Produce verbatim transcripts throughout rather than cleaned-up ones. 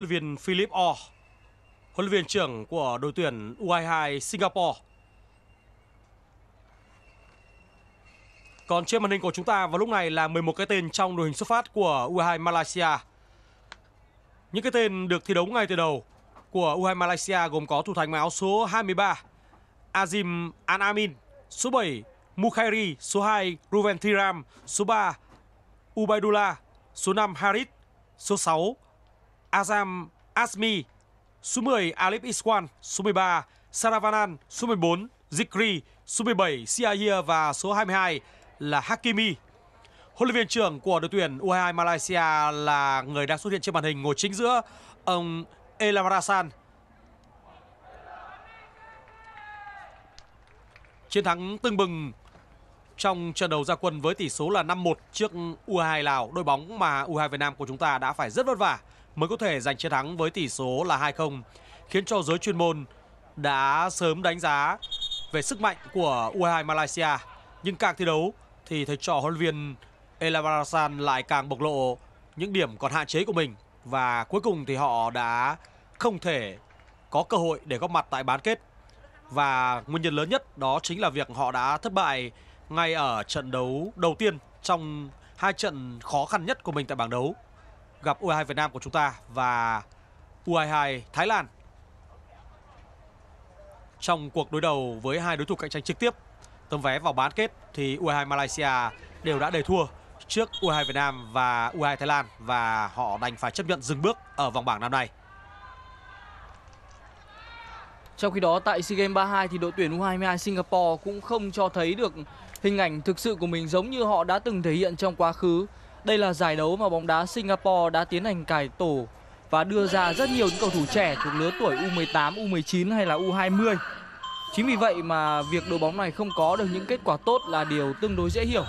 Huấn luyện viên Philippe, huấn luyện viên trưởng của đội tuyển U hai mươi hai Singapore. Còn trên màn hình của chúng ta vào lúc này là mười một cái tên trong đội hình xuất phát của U hai mươi hai Malaysia. Những cái tên được thi đấu ngay từ đầu của U hai mươi hai Malaysia gồm có thủ thành áo số hai mươi ba Azim Al-Amin, số bảy Mukhairi, số hai Ruventhiran, số ba Ubaidullah, số năm Harith, số sáu Azam Azmi, số mười Alip Iswan, số mười ba Saravanan, số mười bốn Zikri, số mười bảy Siahi và số hai mươi hai là Hakimi. Huấn luyện viên trưởng của đội tuyển U hai mươi hai Malaysia là người đang xuất hiện trên màn hình, ngồi chính giữa ông Elavarasan. Chiến thắng tưng bừng trong trận đầu ra quân với tỷ số là năm một trước U hai mươi hai Lào, đội bóng mà U hai mươi hai Việt Nam của chúng ta đã phải rất vất vả mới có thể giành chiến thắng với tỷ số là hai không, khiến cho giới chuyên môn đã sớm đánh giá về sức mạnh của U hai mươi hai Malaysia. Nhưng càng thi đấu thì thầy trò huấn luyện viên Elavarasan lại càng bộc lộ những điểm còn hạn chế của mình, và cuối cùng thì họ đã không thể có cơ hội để góp mặt tại bán kết. Và nguyên nhân lớn nhất đó chính là việc họ đã thất bại ngay ở trận đấu đầu tiên trong hai trận khó khăn nhất của mình tại bảng đấu, gặp U hai mươi hai Việt Nam của chúng ta và U hai mươi hai Thái Lan. Trong cuộc đối đầu với hai đối thủ cạnh tranh trực tiếp tấm vé vào bán kết thì U hai mươi hai Malaysia đều đã để thua trước U hai mươi hai Việt Nam và U hai mươi hai Thái Lan, và họ đành phải chấp nhận dừng bước ở vòng bảng năm nay. Trong khi đó tại SEA Games ba mươi hai thì đội tuyển U hai mươi hai Singapore cũng không cho thấy được hình ảnh thực sự của mình giống như họ đã từng thể hiện trong quá khứ. Đây là giải đấu mà bóng đá Singapore đã tiến hành cải tổ và đưa ra rất nhiều những cầu thủ trẻ thuộc lứa tuổi U mười tám, U mười chín hay là U hai mươi. Chính vì vậy mà việc đội bóng này không có được những kết quả tốt là điều tương đối dễ hiểu.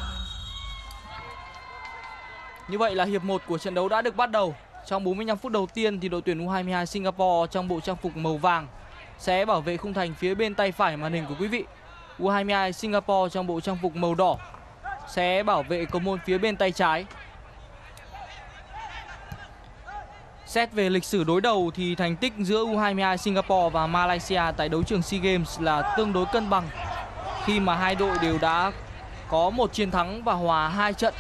Như vậy là hiệp một của trận đấu đã được bắt đầu. Trong bốn mươi lăm phút đầu tiên thì đội tuyển U hai mươi hai Singapore trong bộ trang phục màu vàng sẽ bảo vệ khung thành phía bên tay phải màn hình của quý vị. U hai mươi hai Singapore trong bộ trang phục màu đỏ sẽ bảo vệ cầu môn phía bên tay trái. Xét về lịch sử đối đầu thì thành tích giữa U hai mươi hai Singapore và Malaysia tại đấu trường SEA Games là tương đối cân bằng, khi mà hai đội đều đã có một chiến thắng và hòa hai trận.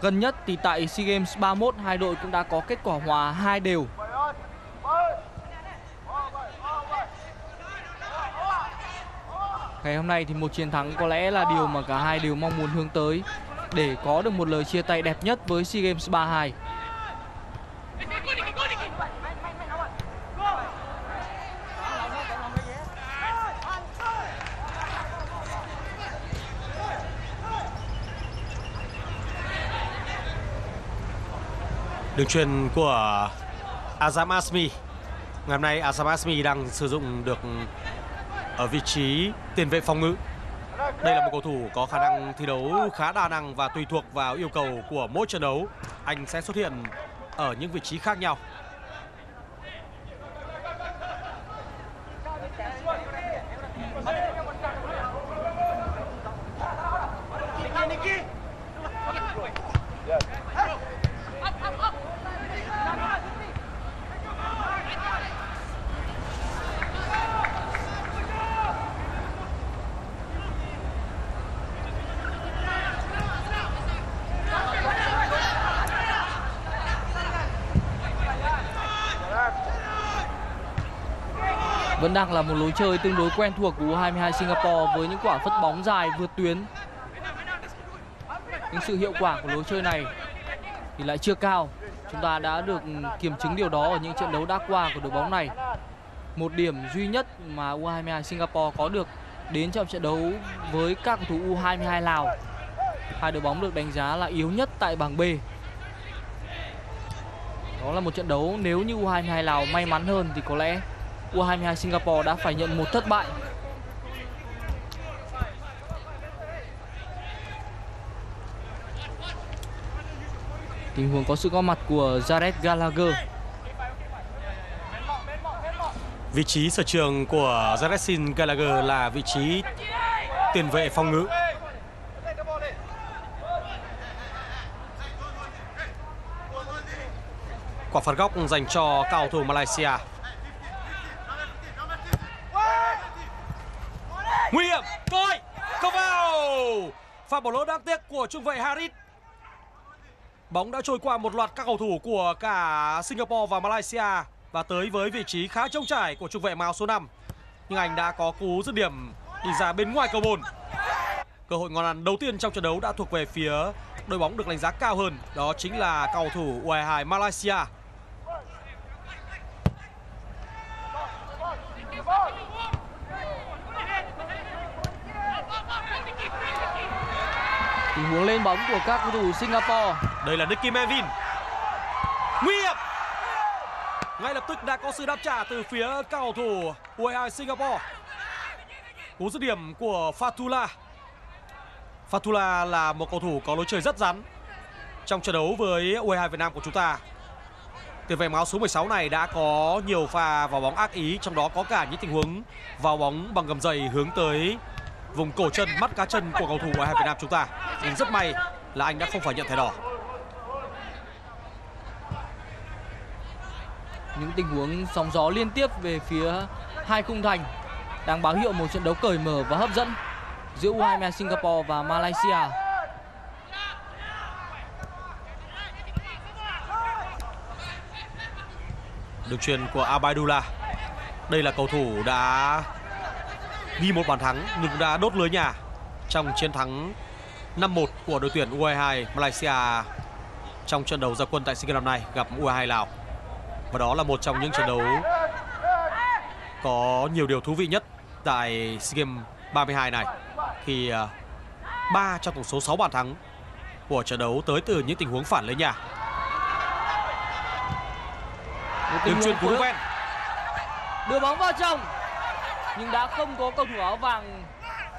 Gần nhất thì tại SEA Games ba mươi mốt hai đội cũng đã có kết quả hòa hai đều. Ngày hôm nay thì một chiến thắng có lẽ là điều mà cả hai đều mong muốn hướng tới để có được một lời chia tay đẹp nhất với SEA Games ba mươi hai. Đường truyền của Azam Azmi. Ngày hôm nay Azam Azmi đang sử dụng được ở vị trí tiền vệ phòng ngự. Đây là một cầu thủ có khả năng thi đấu khá đa năng và tùy thuộc vào yêu cầu của mỗi trận đấu, anh sẽ xuất hiện ở những vị trí khác nhau. Vẫn đang là một lối chơi tương đối quen thuộc của U hai mươi hai Singapore với những quả phất bóng dài vượt tuyến. Nhưng sự hiệu quả của lối chơi này thì lại chưa cao. Chúng ta đã được kiểm chứng điều đó ở những trận đấu đã qua của đội bóng này. Một điểm duy nhất mà U hai mươi hai Singapore có được đến trong trận đấu với các cầu thủ U hai mươi hai Lào. Hai đội bóng được đánh giá là yếu nhất tại bảng B. Đó là một trận đấu nếu như U hai mươi hai Lào may mắn hơn thì có lẽ U hai mươi hai Singapore đã phải nhận một thất bại. Tình huống có sự góp mặt của Jared Gallagher. Vị trí sở trường của Jared Sin Gallagher là vị trí tiền vệ phòng ngự. Quả phạt góc dành cho cầu thủ Malaysia. Nguy hiểm, tôi không vào. Pha bỏ lỗi đáng tiếc của trung vệ Harith. Bóng đã trôi qua một loạt các cầu thủ của cả Singapore và Malaysia và tới với vị trí khá trống trải của trung vệ Mao số năm. Nhưng anh đã có cú dứt điểm đi ra bên ngoài cầu môn. Cơ hội ngon ăn đầu tiên trong trận đấu đã thuộc về phía đội bóng được đánh giá cao hơn, đó chính là cầu thủ U hai hai Malaysia. Tình huống lên bóng của các cầu thủ Singapore. Đây là Nicky Marvin. Nguy hiểm. Ngay lập tức đã có sự đáp trả từ phía cầu thủ U hai hai Singapore. Cú dứt điểm của Fatula. Fatula là một cầu thủ có lối chơi rất rắn trong trận đấu với U hai hai Việt Nam của chúng ta. Tiền vệ áo số mười sáu này đã có nhiều pha vào bóng ác ý, trong đó có cả những tình huống vào bóng bằng gầm giày hướng tới vùng cổ chân, mắt cá chân của cầu thủ U hai hai Việt Nam chúng ta. Nhưng rất may là anh đã không phải nhận thẻ đỏ. Những tình huống sóng gió liên tiếp về phía hai khung thành đang báo hiệu một trận đấu cởi mở và hấp dẫn giữa U hai hai Singapore và Malaysia. Đường chuyền của Ubaidullah. Đây là cầu thủ đã ghi một bàn thắng nhưng đã đốt lưới nhà trong chiến thắng năm một của đội tuyển U hai hai Malaysia trong trận đấu ra quân tại SEA Games năm nay gặp U hai hai Lào. Và đó là một trong những trận đấu có nhiều điều thú vị nhất tại SEA Games ba mươi hai này, khi ba trong tổng số sáu bàn thắng của trận đấu tới từ những tình huống phản lưới nhà. Đường chuyền của Ruventhiran đưa bóng vào trong nhưng đã không có cầu thủ áo vàng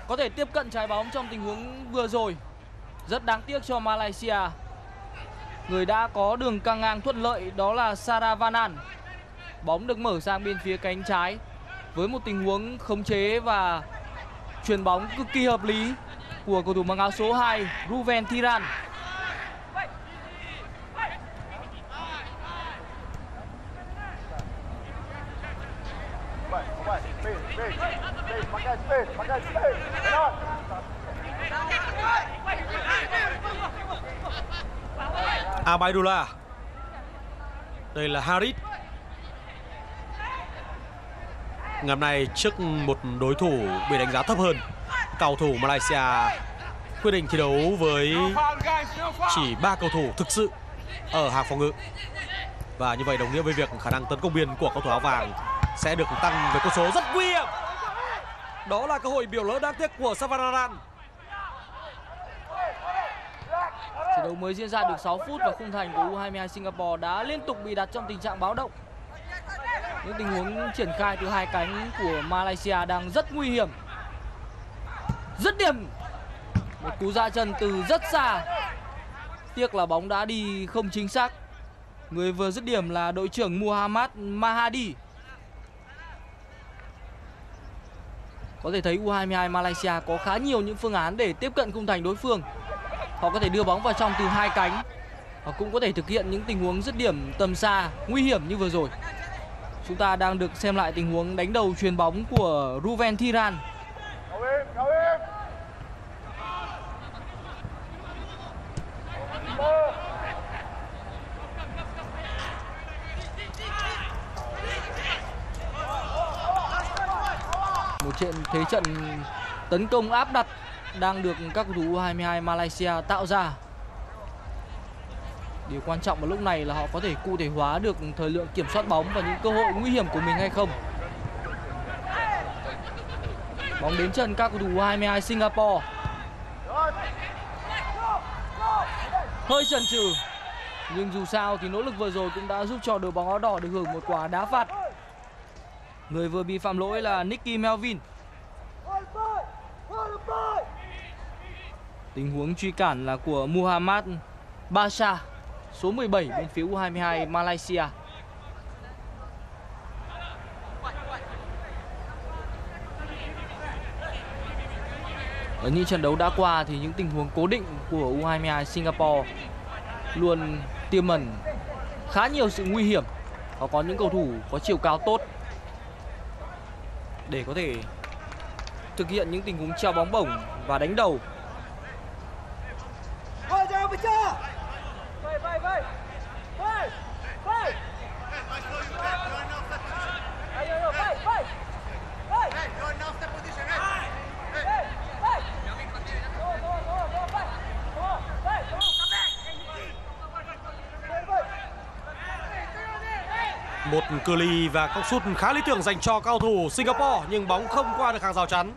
có thể tiếp cận trái bóng trong tình huống vừa rồi. Rất đáng tiếc cho Malaysia. Người đã có đường căng ngang thuận lợi đó là Saravanan. Bóng được mở sang bên phía cánh trái với một tình huống khống chế và chuyền bóng cực kỳ hợp lý của cầu thủ mang áo số hai Ruventhiran. Ubaidullah. Đây là Harith. Ngày hôm nay trước một đối thủ bị đánh giá thấp hơn, cầu thủ Malaysia quyết định thi đấu với chỉ ba cầu thủ thực sự ở hàng phòng ngự. Và như vậy đồng nghĩa với việc khả năng tấn công biên của cầu thủ áo vàng sẽ được tăng với con số rất nguy hiểm. Đó là cơ hội biểu lỡ đáng tiếc của Saravanan. Trận đấu mới diễn ra được sáu phút và khung thành của U hai hai Singapore đã liên tục bị đặt trong tình trạng báo động. Những tình huống triển khai từ hai cánh của Malaysia đang rất nguy hiểm. Dứt điểm. Một cú ra chân từ rất xa. Tiếc là bóng đã đi không chính xác. Người vừa dứt điểm là đội trưởng Muhammad Mahadi. Có thể thấy U hai hai Malaysia có khá nhiều những phương án để tiếp cận khung thành đối phương. Họ có thể đưa bóng vào trong từ hai cánh. Họ cũng có thể thực hiện những tình huống dứt điểm tầm xa nguy hiểm như vừa rồi. Chúng ta đang được xem lại tình huống đánh đầu chuyền bóng của Ruventhiran. Một trận thế trận tấn công áp đặt đang được các cầu thủ U hai hai Malaysia tạo ra. Điều quan trọng vào lúc này là họ có thể cụ thể hóa được thời lượng kiểm soát bóng và những cơ hội nguy hiểm của mình hay không. Bóng đến chân các cầu thủ U hai hai Singapore. Hơi chần chừ. Nhưng dù sao thì nỗ lực vừa rồi cũng đã giúp cho đội bóng áo đỏ được hưởng một quả đá phạt. Người vừa bị phạm lỗi là Nicky Marvin. Tình huống truy cản là của Muhammad Basha, số mười bảy bên phía U hai hai Malaysia. Ở những trận đấu đã qua thì những tình huống cố định của U hai hai Singapore luôn tiềm ẩn khá nhiều sự nguy hiểm. Họ có những cầu thủ có chiều cao tốt để có thể thực hiện những tình huống treo bóng bổng và đánh đầu. Một cự ly và cú sút khá lý tưởng dành cho cao thủ Singapore, nhưng bóng không qua được hàng rào chắn.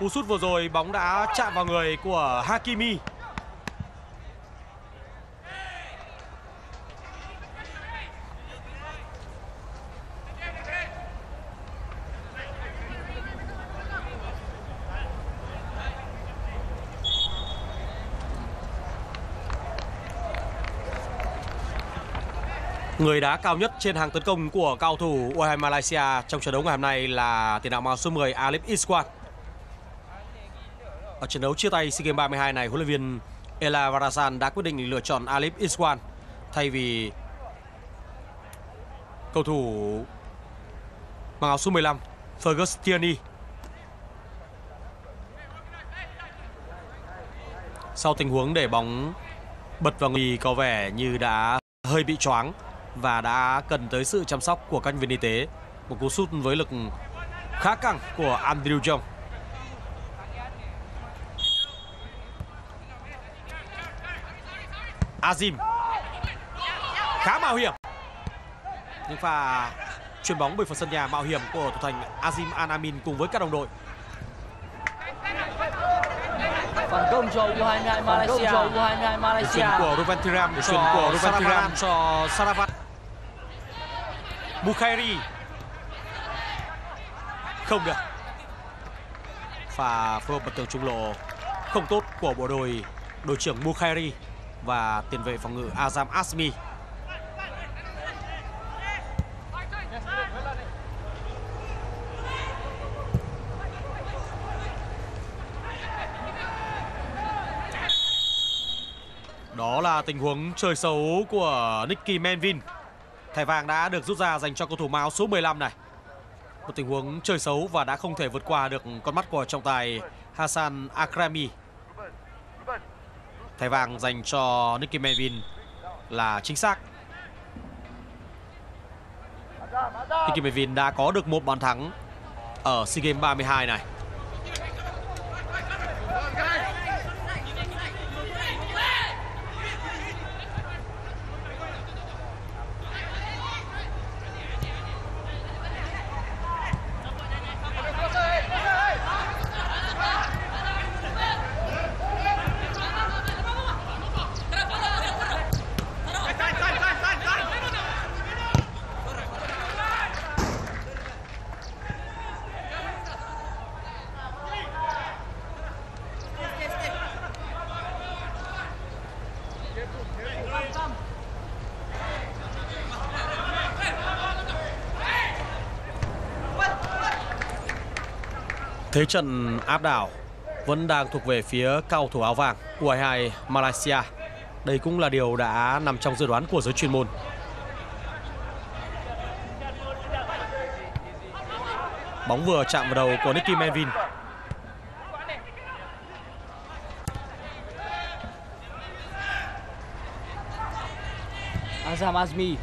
Cú sút vừa rồi bóng đã chạm vào người của Hakimi. Người đá cao nhất trên hàng tấn công của cao thủ U hai mươi hai Malaysia trong trận đấu ngày hôm nay là tiền đạo mang số mười Alip Iswan. Ở trận đấu chia tay SEA Games ba mươi hai này, huấn luyện viên Elavarasan đã quyết định lựa chọn Alip Iswan thay vì cầu thủ mang áo số mười lăm Fergusoni. Sau tình huống để bóng bật vào người có vẻ như đã hơi bị choáng và đã cần tới sự chăm sóc của các nhân viên y tế. Một cú sút với lực khá căng của Andrew Jong. Azim khá mạo hiểm, nhưng pha chuyền bóng bởi phần sân nhà mạo hiểm của thủ thành Azim Al-Amin cùng với các đồng đội. Phản công cho U hai mươi hai Malaysia. U hai mươi hai Malaysia. Chuyển của Ruventhiran, chuyển của Ruventhiran cho Saravanan. Mukhairi. Không được. Pha phối hợp bật tường trung lộ không tốt của bộ đội đội trưởng Mukhairi và tiền vệ phòng ngự Azam Azmi. Đó là tình huống chơi xấu của Nicky Marvin. Thẻ vàng đã được rút ra dành cho cầu thủ mang áo số mười lăm này. Một tình huống chơi xấu và đã không thể vượt qua được con mắt của trọng tài Hassan Akrami. Thẻ vàng dành cho Nicky Marvin là chính xác. Nicky Marvin đã có được một bàn thắng ở SEA Games ba mươi hai này. Thế trận áp đảo vẫn đang thuộc về phía cao thủ áo vàng U hai mươi hai Malaysia. Đây cũng là điều đã nằm trong dự đoán của giới chuyên môn. Bóng vừa chạm vào đầu của Nicky Marvin. Azam Azmi.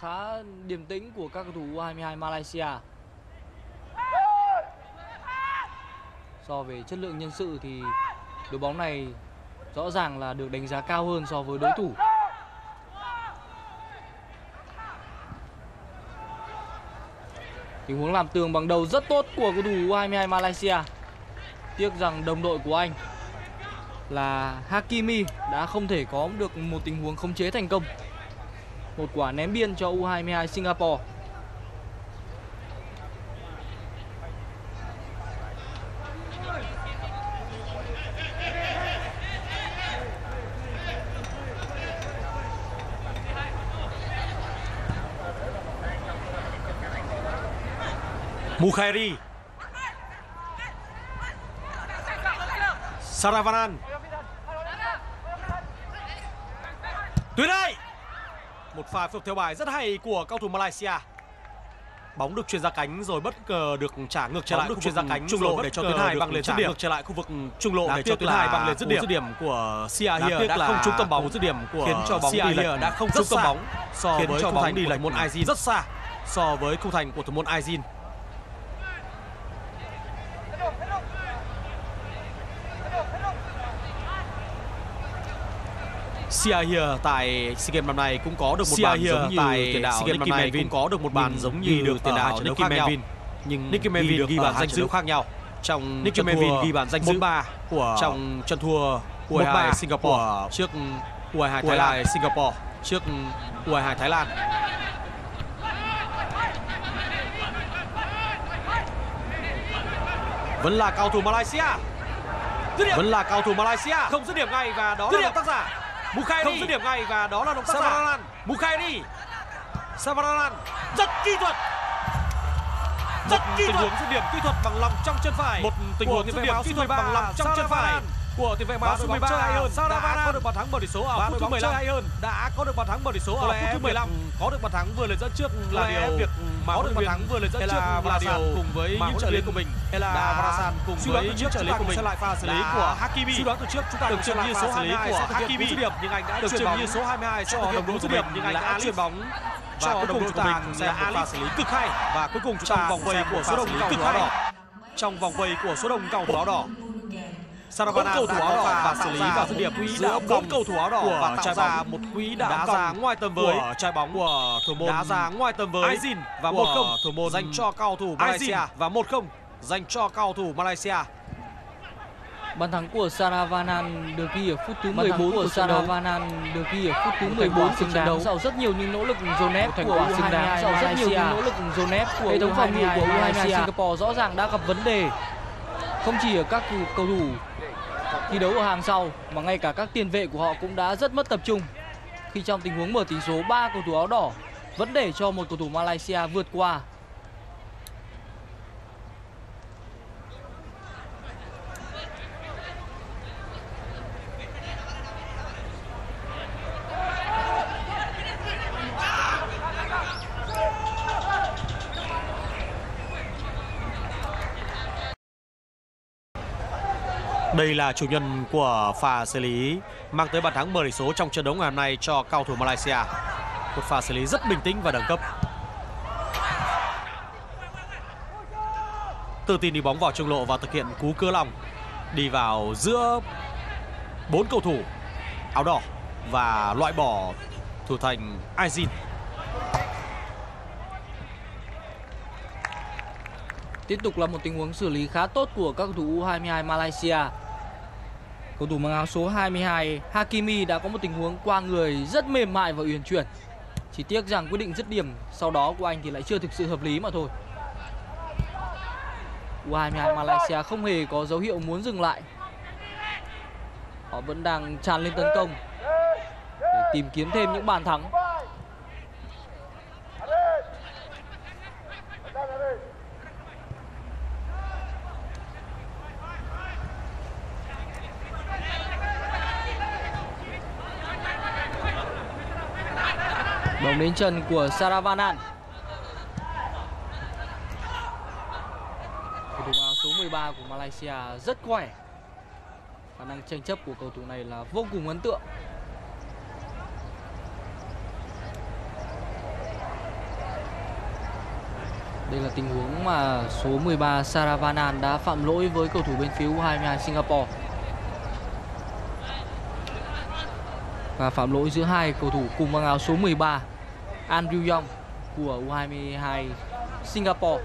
Khá điềm tĩnh của các cầu thủ U hai mươi hai Malaysia. So về chất lượng nhân sự thì đội bóng này rõ ràng là được đánh giá cao hơn so với đối thủ. Tình huống làm tường bằng đầu rất tốt của cầu thủ U hai mươi hai Malaysia. Tiếc rằng đồng đội của anh là Hakimi đã không thể có được một tình huống khống chế thành công. Một quả ném biên cho U hai mươi hai Singapore. Mukhairi Saravanan. Tuyến đây. Một pha phối hợp theo bài rất hay của cầu thủ Malaysia. Bóng được chuyền ra cánh rồi bất ngờ được trả ngược trở lại, được chuyền ra cánh trung lộ để cho Tuyến Hai băng lên dứt điểm, ngược trở lại khu vực trung lộ để cho Tuyến Hai băng lên dứt điểm. Dứt điểm của Siahi đã không trúng tầm bóng, dứt điểm của Siahi đã không trúng tầm bóng, so với khung thành đi lệch môn Azin rất xa, so với khung thành của thủ môn Azin. Siahi tại SEA Games năm nay cũng có được một bàn giống như tiền đạo Nicky Marvin, có được một bàn giống như được tiền đạo Nicky Marvin, nhưng Nicky Marvin ghi bàn danh dự khác nhau. Trong Nicky Marvin ghi bàn danh dự ba của trong trận thua U hai hai Singapore trước U hai hai Thái Lan, Singapore trước U hai hai Thái Lan. Vẫn là cầu thủ Malaysia. Vẫn là cầu thủ Malaysia, không dứt điểm ngay và đó là động tác giả. Mukhairi không dứt điểm ngay và đó là động tác giả. Mukhairi, Saravanan rất kỹ thuật, rất kỹ thuật, một tình huống dứt điểm kỹ thuật bằng lòng trong chân phải, một tình huống dứt điểm kỹ thuật bằng lòng trong chân phải của tiền vệ Mao số mười ba đã có được bàn thắng mở tỷ số ở phút thứ mười lăm, đã có được bàn thắng mở tỷ số ở phút thứ mười lăm, có được bàn thắng vừa lên dẫn trước là điều việc mà có được bàn thắng vừa lên dẫn trước là điều cùng với những trợ lý của mình, Elavarasan cùng với những trợ lý của mình sẽ lại pha xử lý của Hakimi. Suy đoán từ trước chúng ta được chuyền như số hai mươi hai của Hakimi dứt điểm, nhưng anh đã được chuyền như số hai mươi hai cho đồng đội dứt điểm, nhưng anh đã chuyền bóng và cuối cùng chúng ta sẽ pha xử lý cực hay và cuối cùng chúng ta vòng vây của số đông cầu thủ áo đỏ, trong vòng vây của số đông cầu thủ áo đỏ. Saravanan cầu thủ áo đỏ và xử lý và dứt điểm giữa bốn cầu thủ áo đỏ và tạo ra một quỹ đá ra ngoài tầm với trái bóng của thủ môn, đá ra ngoài tầm với Azin và một không thủ môn dành cho cầu thủ Malaysia và một không dành cho cầu thủ Malaysia. Bàn thắng của Saravanan được ghi ở phút thứ mười bốn của Saravanan được ghi ở phút thứ mười bốn của trận đấu sau rất nhiều những nỗ lực dồn ép của U hai hai, sau rất nhiều những nỗ lực dồn ép của hệ thống phòng ngự của U hai hai Singapore rõ ràng đã gặp vấn đề, không chỉ ở các cầu thủ thi đấu ở hàng sau mà ngay cả các tiền vệ của họ cũng đã rất mất tập trung khi trong tình huống mở tỷ số ba cầu thủ áo đỏ vẫn để cho một cầu thủ Malaysia vượt qua. Đây là chủ nhân của pha xử lý mang tới bàn thắng mở tỷ số trong trận đấu ngày hôm nay cho cầu thủ Malaysia. Một pha xử lý rất bình tĩnh và đẳng cấp. Tự tin đi bóng vào trung lộ và thực hiện cú cưa lòng đi vào giữa bốn cầu thủ áo đỏ và loại bỏ thủ thành Azin. Tiếp tục là một tình huống xử lý khá tốt của các cầu thủ U hai hai Malaysia. Cầu thủ mang áo số hai mươi hai Hakimi đã có một tình huống qua người rất mềm mại và uyển chuyển. Chỉ tiếc rằng quyết định dứt điểm sau đó của anh thì lại chưa thực sự hợp lý mà thôi. U hai hai Malaysia không hề có dấu hiệu muốn dừng lại. Họ vẫn đang tràn lên tấn công để tìm kiếm thêm những bàn thắng. Bóng đến chân của Saravanan. Cầu thủ áo số mười ba của Malaysia rất khỏe. Khả năng tranh chấp của cầu thủ này là vô cùng ấn tượng. Đây là tình huống mà số mười ba Saravanan đã phạm lỗi với cầu thủ bên phía U hai hai Singapore. Và phạm lỗi giữa hai cầu thủ cùng mang áo số mười ba Andrew Jong của U hai hai Singapore.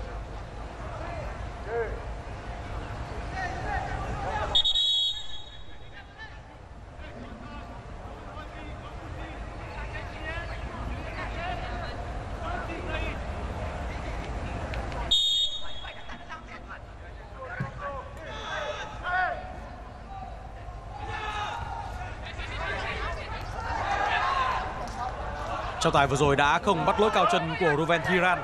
Trọng tài vừa rồi đã không bắt lỗi cao chân của Ruventhiran.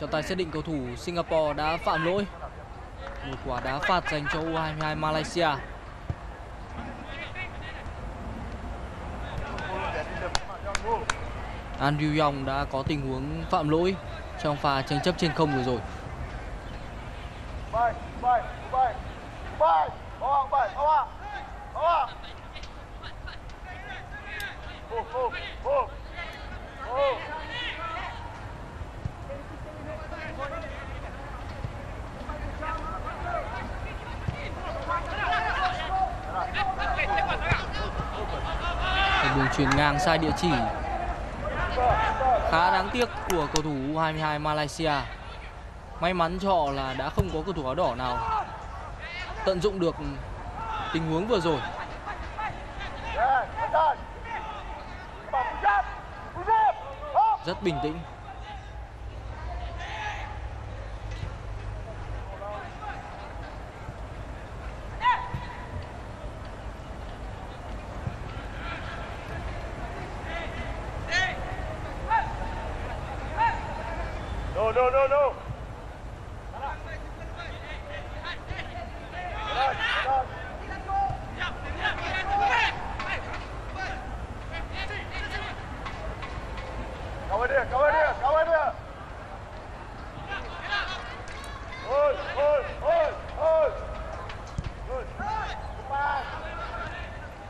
Trọng tài xác định cầu thủ Singapore đã phạm lỗi. Một quả đá phạt dành cho U hai mươi hai Malaysia. Andrew Jong đã có tình huống phạm lỗi trong pha tranh chấp trên không vừa rồi. Đường chuyền ngang sai địa chỉ, khá đáng tiếc của cầu thủ U hai mươi hai Malaysia. May mắn cho họ là đã không có cầu thủ áo đỏ nào tận dụng được tình huống vừa rồi. Rất bình tĩnh.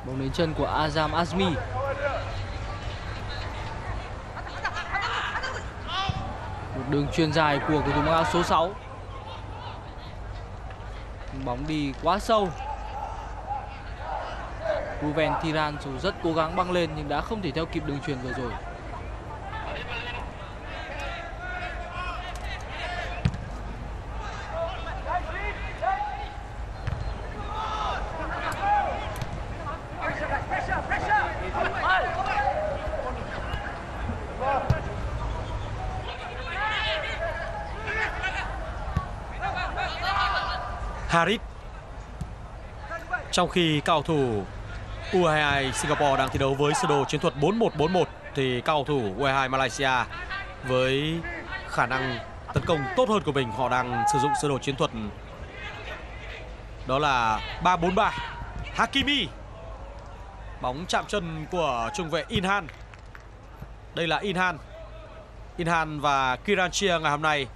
Bóng đến chân của Azam Azmi. Một đường chuyền dài của cầu thủ mang áo số sáu. Bóng đi quá sâu. Ruventhiran dù rất cố gắng băng lên nhưng đã không thể theo kịp đường chuyền vừa rồi. Harith. Trong khi cầu thủ U hai mươi hai Singapore đang thi đấu với sơ đồ chiến thuật bốn một bốn một thì cầu thủ U hai mươi hai Malaysia với khả năng tấn công tốt hơn của mình, họ đang sử dụng sơ đồ chiến thuật đó là ba bốn ba. Hakimi. Bóng chạm chân của trung vệ Inhan. Đây là Inhan. Inhan và Kiran Chia ngày hôm nay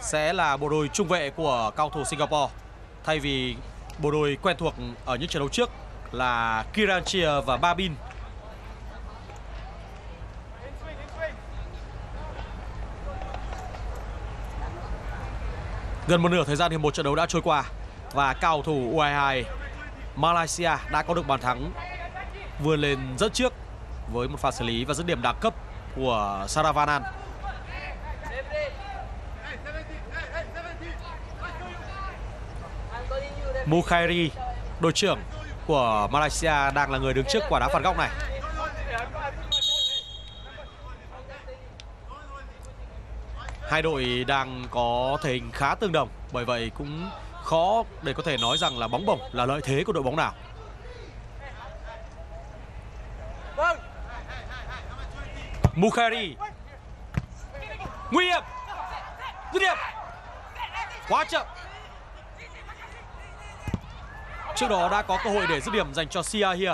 sẽ là bộ đôi trung vệ của cầu thủ Singapore, thay vì bộ đôi quen thuộc ở những trận đấu trước là Kiran Chia và Babin. Gần một nửa thời gian hiệp một trận đấu đã trôi qua và cầu thủ U hai mươi hai Malaysia đã có được bàn thắng, vươn lên rất trước với một pha xử lý và dứt điểm đẳng cấp của Saravanan. Mukhairi, đội trưởng của Malaysia, đang là người đứng trước quả đá phạt góc này. Hai đội đang có thể hình khá tương đồng, bởi vậy cũng khó để có thể nói rằng là bóng bổng là lợi thế của đội bóng nào. Mukhairi. Nguy hiểm. Dứt điểm. Quá chậm. Trước đó đã có cơ hội để dứt điểm dành cho Siahi.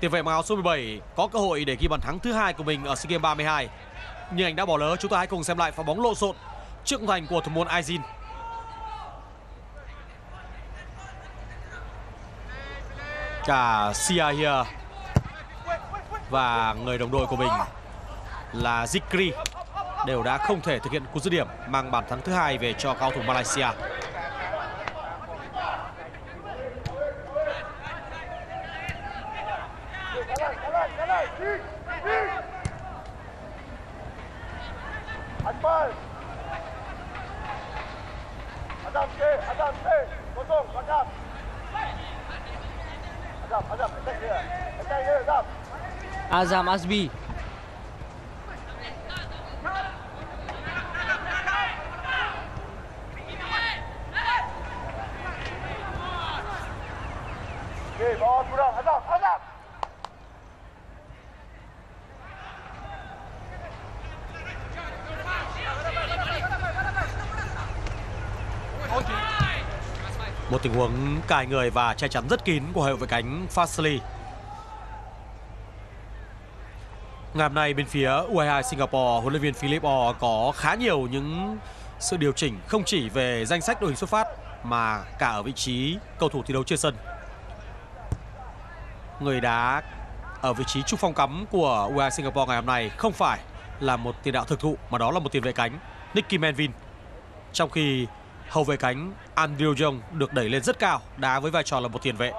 Tiền vệ áo số mười bảy có cơ hội để ghi bàn thắng thứ hai của mình ở SEA Games ba mươi hai nhưng anh đã bỏ lỡ. Chúng ta hãy cùng xem lại pha bóng lộn xộn trước khung thành của thủ môn Azin. Cả Siahi và người đồng đội của mình là Zikri đều đã không thể thực hiện cú dứt điểm mang bàn thắng thứ hai về cho cầu thủ Malaysia. Azam Azmi. Một tình huống cài người và che chắn rất kín của hậu vệ cánh Fasli. Ngày hôm nay bên phía u hai hai Singapore, huấn luyện viên Philippe có khá nhiều những sự điều chỉnh, không chỉ về danh sách đội hình xuất phát mà cả ở vị trí cầu thủ thi đấu trên sân. Người đá ở vị trí trung phong cắm của u hai hai Singapore ngày hôm nay không phải là một tiền đạo thực thụ mà đó là một tiền vệ cánh Nicky Marvin, trong khi hậu vệ cánh Andrew Jong được đẩy lên rất cao, đá với vai trò là một tiền vệ.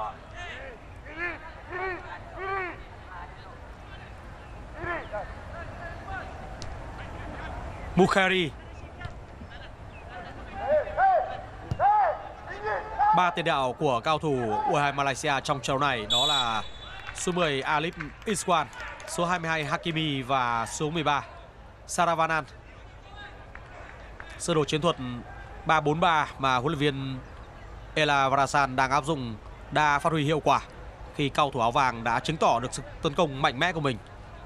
Mukhairi, ba tiền đạo của cao thủ u hai hai Malaysia trong trận này đó là số mười Alip Iswan, số hai mươi hai Hakimi và số mười ba Saravanan. Sơ đồ chiến thuật ba bốn ba mà huấn luyện viên Elavarasan đang áp dụng đã phát huy hiệu quả khi cao thủ áo vàng đã chứng tỏ được sự tấn công mạnh mẽ của mình,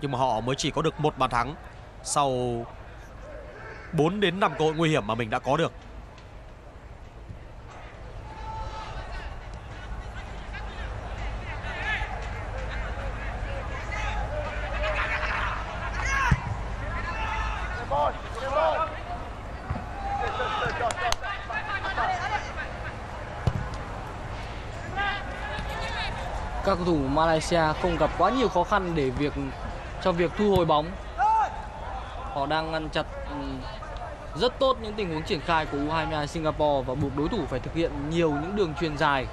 nhưng mà họ mới chỉ có được một bàn thắng sau bốn đến năm cơ hội nguy hiểm mà mình đã có được. Các cầu thủ Malaysia không gặp quá nhiều khó khăn để việc trong việc thu hồi bóng. Họ đang ngăn chặn rất tốt những tình huống triển khai của u hai hai Singapore và buộc đối thủ phải thực hiện nhiều những đường chuyền dài.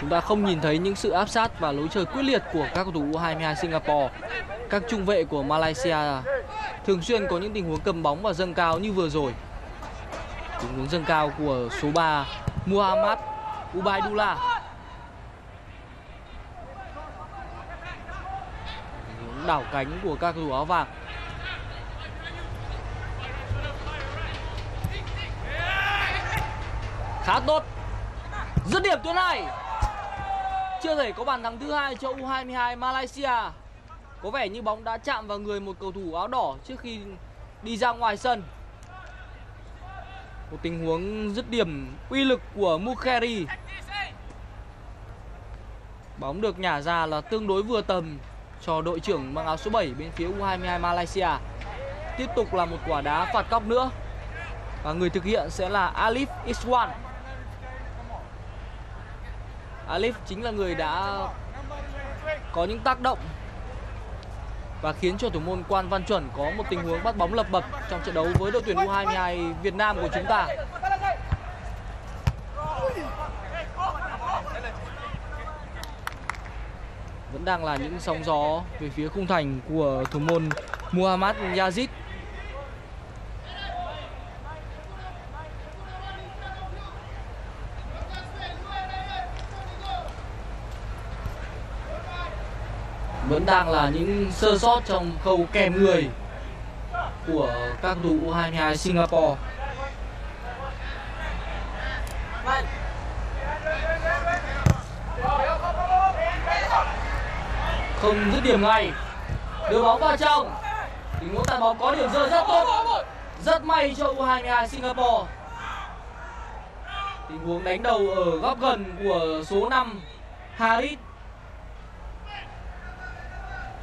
Chúng ta không nhìn thấy những sự áp sát và lối chơi quyết liệt của các cầu thủ u hai hai Singapore. Các trung vệ của Malaysia thường xuyên có những tình huống cầm bóng và dâng cao như vừa rồi. Tình huống dâng cao của số ba Muhammad Ubaidullah. Tình huống đảo cánh của các cầu thủ áo vàng. Khá tốt. Dứt điểm tuyến này. Chưa thể có bàn thắng thứ hai cho u hai hai Malaysia. Có vẻ như bóng đã chạm vào người một cầu thủ áo đỏ trước khi đi ra ngoài sân. Một tình huống dứt điểm uy lực của Mukhairi. Bóng được nhả ra là tương đối vừa tầm cho đội trưởng mang áo số bảy bên phía u hai hai Malaysia. Tiếp tục là một quả đá phạt góc nữa. Và người thực hiện sẽ là Alip Iswan. Alip chính là người đã có những tác động và khiến cho thủ môn Quan Văn Chuẩn có một tình huống bắt bóng lập bập trong trận đấu với đội tuyển u hai hai Việt Nam của chúng ta. Vẫn đang là những sóng gió về phía khung thành của thủ môn Muhammad Yazid. Vẫn đang là những sơ sót trong khâu kèm người của các cầu thủ u hai hai Singapore. Không dứt điểm ngay, đưa bóng vào trong. Tình huống tạt bóng có điểm rơi rất tốt, rất may cho u hai hai Singapore. Tình huống đánh đầu ở góc gần của số năm Harith.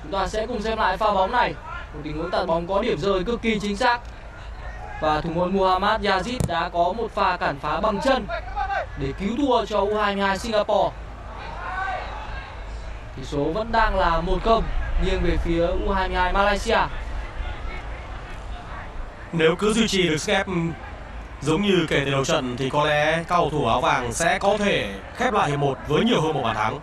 Chúng ta sẽ cùng xem lại pha bóng này. Một tình huống tạt bóng có điểm rơi cực kỳ chính xác. Và thủ môn Muhammad Yazid đã có một pha cản phá bằng chân để cứu thua cho u hai hai Singapore. Tỷ số vẫn đang là một không nghiêng về phía u hai hai Malaysia. Nếu cứ duy trì được skip giống như kể từ đầu trận thì có lẽ cầu thủ áo vàng sẽ có thể khép lại hiệp một với nhiều hơn một bàn thắng.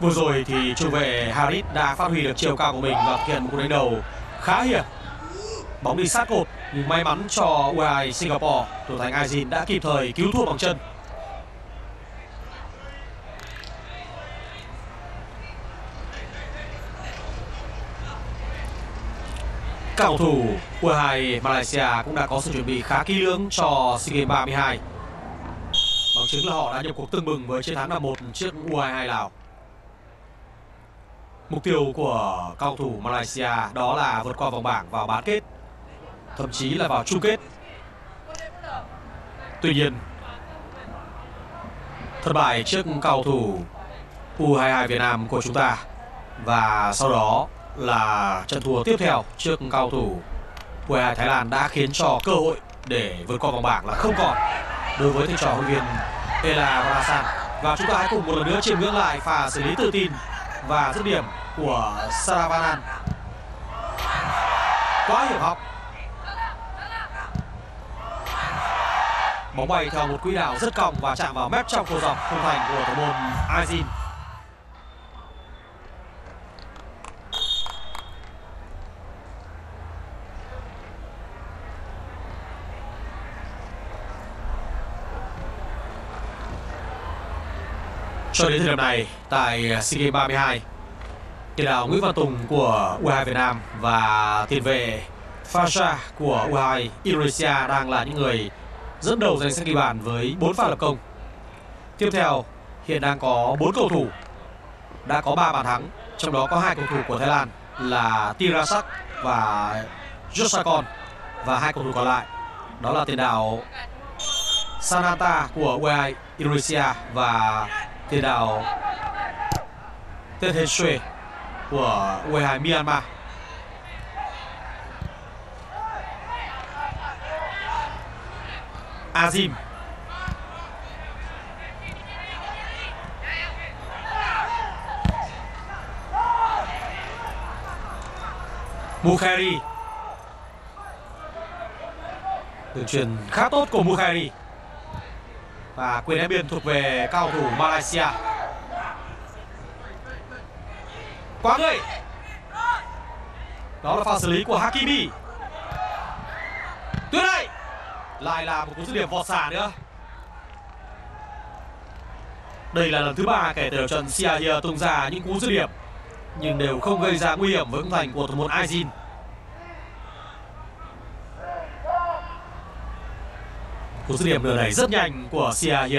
Vừa rồi thì trung vệ Harith đã phát huy được chiều cao của mình và thực hiện một cú đánh đầu khá hiểm. Bóng đi sát cột, nhưng may mắn cho u hai hai Singapore, thủ thành Azin đã kịp thời cứu thua bằng chân. các cầu thủ của U hai hai Malaysia cũng đã có sự chuẩn bị khá kỹ lưỡng cho SEA Games ba mươi hai. Bằng chứng là họ đã nhập cuộc tương bừng với chiến thắng là một trước U hai hai Lào. Mục tiêu của cầu thủ Malaysia đó là vượt qua vòng bảng vào bán kết, thậm chí là vào chung kết. Tuy nhiên, thất bại trước cầu thủ U hai hai Việt Nam của chúng ta và sau đó là trận thua tiếp theo trước cầu thủ U hai hai Thái Lan đã khiến cho cơ hội để vượt qua vòng bảng là không còn đối với thầy trò huấn luyện viên Elavarasan. Và chúng ta hãy cùng một lần nữa chiêm ngưỡng lại pha xử lý tự tin và dứt điểm của Saravanan. Quá hiểm học, bóng bay theo một quỹ đạo rất cong và chạm vào mép trong cầu dọc khung thành của thủ môn Azim. Cho đến thời điểm này tại SEA Games ba mươi hai, tiền đạo Nguyễn Văn Tùng của U hai hai Việt Nam và tiền vệ Fasha của U hai hai Indonesia đang là những người dẫn đầu danh sách ghi bàn với bốn pha lập công. Tiếp theo hiện đang có bốn cầu thủ đã có ba bàn thắng, trong đó có hai cầu thủ của Thái Lan là Tirasak và Josakon và hai cầu thủ còn lại đó là tiền đạo Sananta của U hai hai Indonesia và tiền đạo Tetesue của U hai hai Myanmar. Azim Mukhairi, đường truyền khá tốt của Mukhairi và quyền đá biên thuộc về cầu thủ Malaysia. Quá người, đó là pha xử lý của Hakimi. Tuyệt vời, lại là một cú dứt điểm vọt xả nữa. Đây là lần thứ ba kể từ trận Siahi tung ra những cú dứt điểm nhưng đều không gây ra nguy hiểm với khung thành của thủ môn Azin. Cú dứt điểm lần này rất nhanh của Siahi.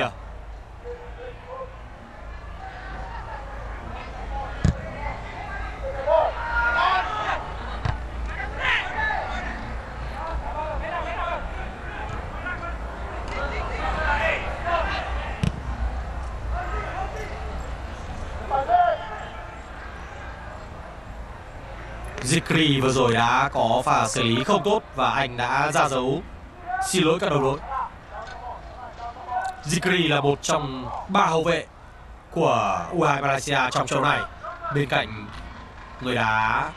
Zikri vừa rồi đã có pha xử lý không tốt và anh đã ra dấu xin lỗi các đồng đội. Zikri là một trong ba hậu vệ của U hai hai Malaysia trong trận này, bên cạnh người đá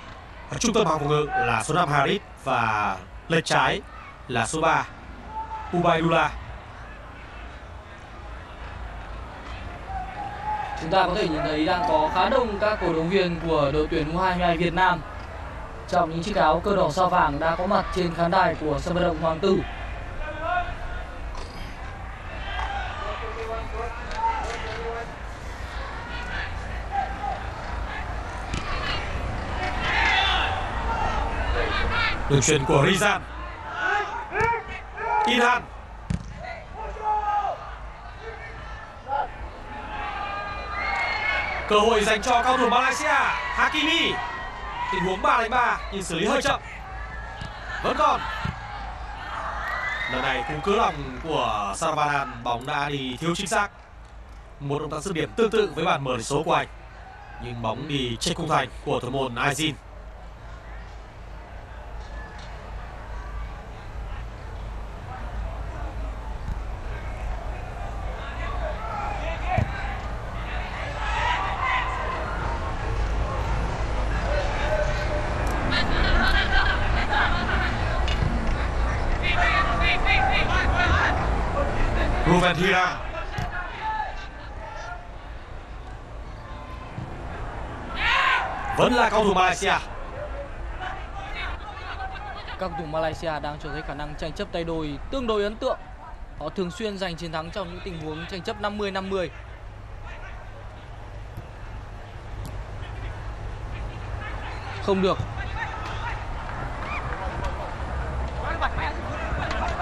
ở trung tâm hàng phòng ngự là số năm Harith và lệch trái là số ba Ubaidullah. Chúng ta có thể nhìn thấy đang có khá đông các cổ động viên của đội tuyển U hai hai Việt Nam trong những chiếc áo cơ đỏ sao vàng đã có mặt trên khán đài của sân vận động Hoàng Tử. Đường chuyền của Rizan, Inhan, cơ hội dành cho cầu thủ Malaysia. Hakimi, tình huống ba đánh ba nhưng xử lý hơi chậm. Vẫn còn, lần này cú cứ lòng của Saravanan, bóng đã đi thiếu chính xác. Một động tác dứt điểm tương tự với bàn mở tỷ số của anh nhưng bóng đi trên khung thành của thủ môn Azin. Ruventhiran, vẫn là cầu thủ Malaysia. Các cầu thủ Malaysia đang cho thấy khả năng tranh chấp tay đôi tương đối ấn tượng. Họ thường xuyên giành chiến thắng trong những tình huống tranh chấp năm mươi năm mươi. Không được.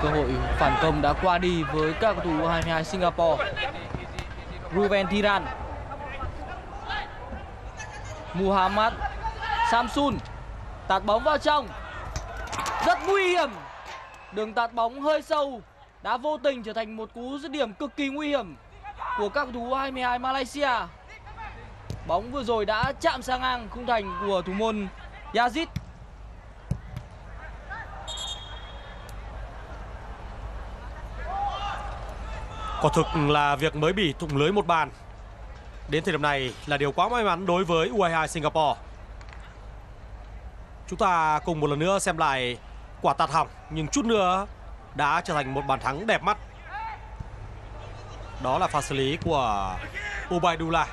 Cơ hội phản công đã qua đi với các cầu thủ u hai mươi hai Singapore. Ruventhiran, Muhammad Samsun tạt bóng vào trong, rất nguy hiểm. Đường tạt bóng hơi sâu đã vô tình trở thành một cú dứt điểm cực kỳ nguy hiểm của các cầu thủ u hai mươi hai Malaysia. Bóng vừa rồi đã chạm sang ngang khung thành của thủ môn Yazid. Quả thực là việc mới bị thủng lưới một bàn đến thời điểm này là điều quá may mắn đối với u hai mươi hai Singapore. Chúng ta cùng một lần nữa xem lại quả tạt hỏng nhưng chút nữa đã trở thành một bàn thắng đẹp mắt. Đó là pha xử lý của Ubaidullah,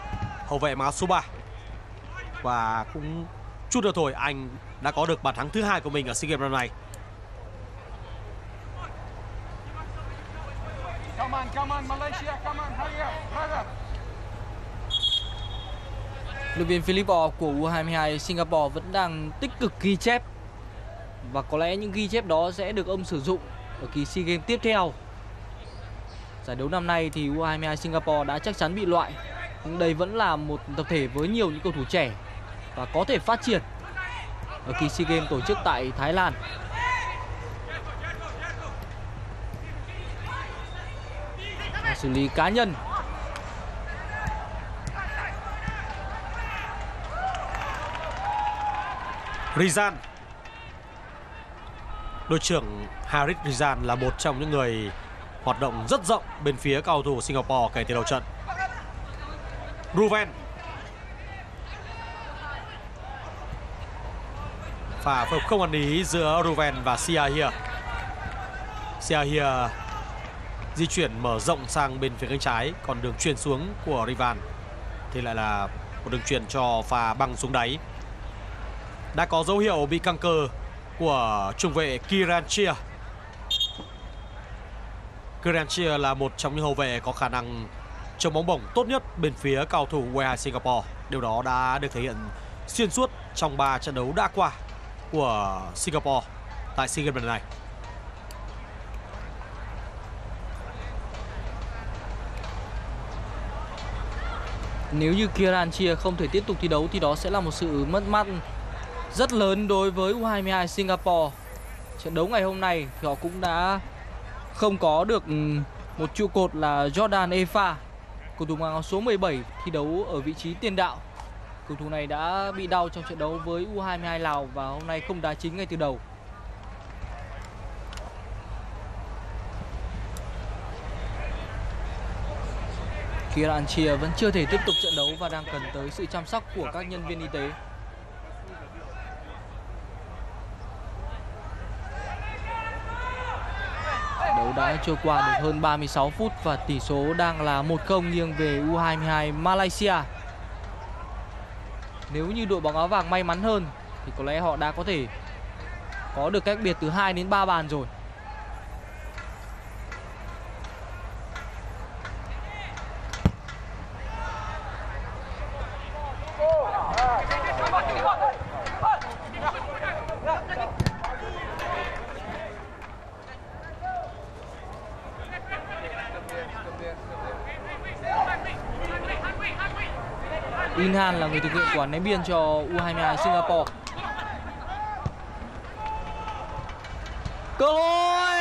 hậu vệ áo số ba. Và cũng chút nữa thôi anh đã có được bàn thắng thứ hai của mình ở SEA Games năm nay. Luyện viên Philippe của u hai mươi hai Singapore vẫn đang tích cực ghi chép, và có lẽ những ghi chép đó sẽ được ông sử dụng ở kỳ SEA Games tiếp theo. Giải đấu năm nay thì u hai mươi hai Singapore đã chắc chắn bị loại, nhưng đây vẫn là một tập thể với nhiều những cầu thủ trẻ và có thể phát triển ở kỳ SEA Games tổ chức tại Thái Lan. Và xử lý cá nhân Rizan. Đội trưởng Harith Rizan là một trong những người hoạt động rất rộng bên phía cầu thủ Singapore kể từ đầu trận. Ruven. Pha phối hợp không ăn ý giữa Ruven và Siahi. Siahi di chuyển mở rộng sang bên phía cánh trái, còn đường chuyền xuống của Rivan thì lại là một đường chuyền cho pha băng xuống đáy. Đã có dấu hiệu bị căng cơ của trung vệ Kiran Chia. Kiran Chia là một trong những hậu vệ có khả năng chống bóng bổng tốt nhất bên phía cầu thủ u hai mươi hai Singapore. Điều đó đã được thể hiện xuyên suốt trong ba trận đấu đã qua của Singapore tại SEA Games lần này. Nếu như Kiran Chia không thể tiếp tục thi đấu thì đó sẽ là một sự mất mát rất lớn đối với u hai mươi hai Singapore. Trận đấu ngày hôm nay thì họ cũng đã không có được một trụ cột là Jordan Efa, cầu thủ mang áo số mười bảy thi đấu ở vị trí tiền đạo. Cầu thủ này đã bị đau trong trận đấu với u hai mươi hai Lào và hôm nay không đá chính ngay từ đầu. Kiran Chia vẫn chưa thể tiếp tục trận đấu và đang cần tới sự chăm sóc của các nhân viên y tế. Đấu đã trôi qua được hơn ba mươi sáu phút và tỷ số đang là một không nghiêng về u hai mươi hai Malaysia. Nếu như đội bóng áo vàng may mắn hơn thì có lẽ họ đã có thể có được cách biệt từ hai đến ba bàn rồi. Inhan là người thực hiện quả ném biên cho u hai mươi hai Singapore. Cơ hội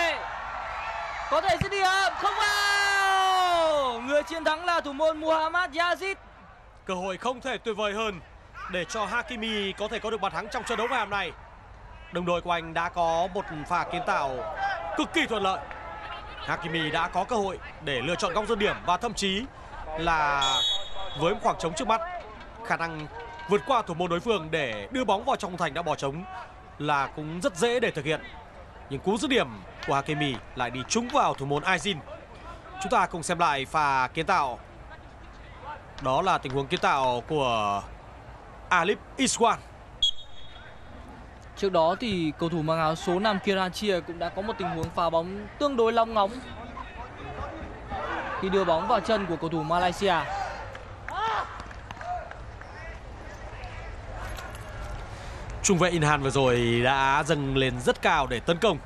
có thể dứt điểm, không vào. Người chiến thắng là thủ môn Muhammad Yazid. Cơ hội không thể tuyệt vời hơn để cho Hakimi có thể có được bàn thắng trong trận đấu ngày hôm nay. Đồng đội của anh đã có một pha kiến tạo cực kỳ thuận lợi. Hakimi đã có cơ hội để lựa chọn góc dứt điểm và thậm chí là với một khoảng trống trước mắt, khả năng vượt qua thủ môn đối phương để đưa bóng vào trong thành đã bỏ trống là cũng rất dễ để thực hiện. Nhưng cú dứt điểm của Hakimi lại đi trúng vào thủ môn Aizin. Chúng ta cùng xem lại pha kiến tạo. Đó là tình huống kiến tạo của Alip Iswan. Trước đó thì cầu thủ mang áo số năm Kiran Chia cũng đã có một tình huống phá bóng tương đối long ngóng khi đưa bóng vào chân của cầu thủ Malaysia. Trung vệ Inhan vừa rồi đã dâng lên rất cao để tấn công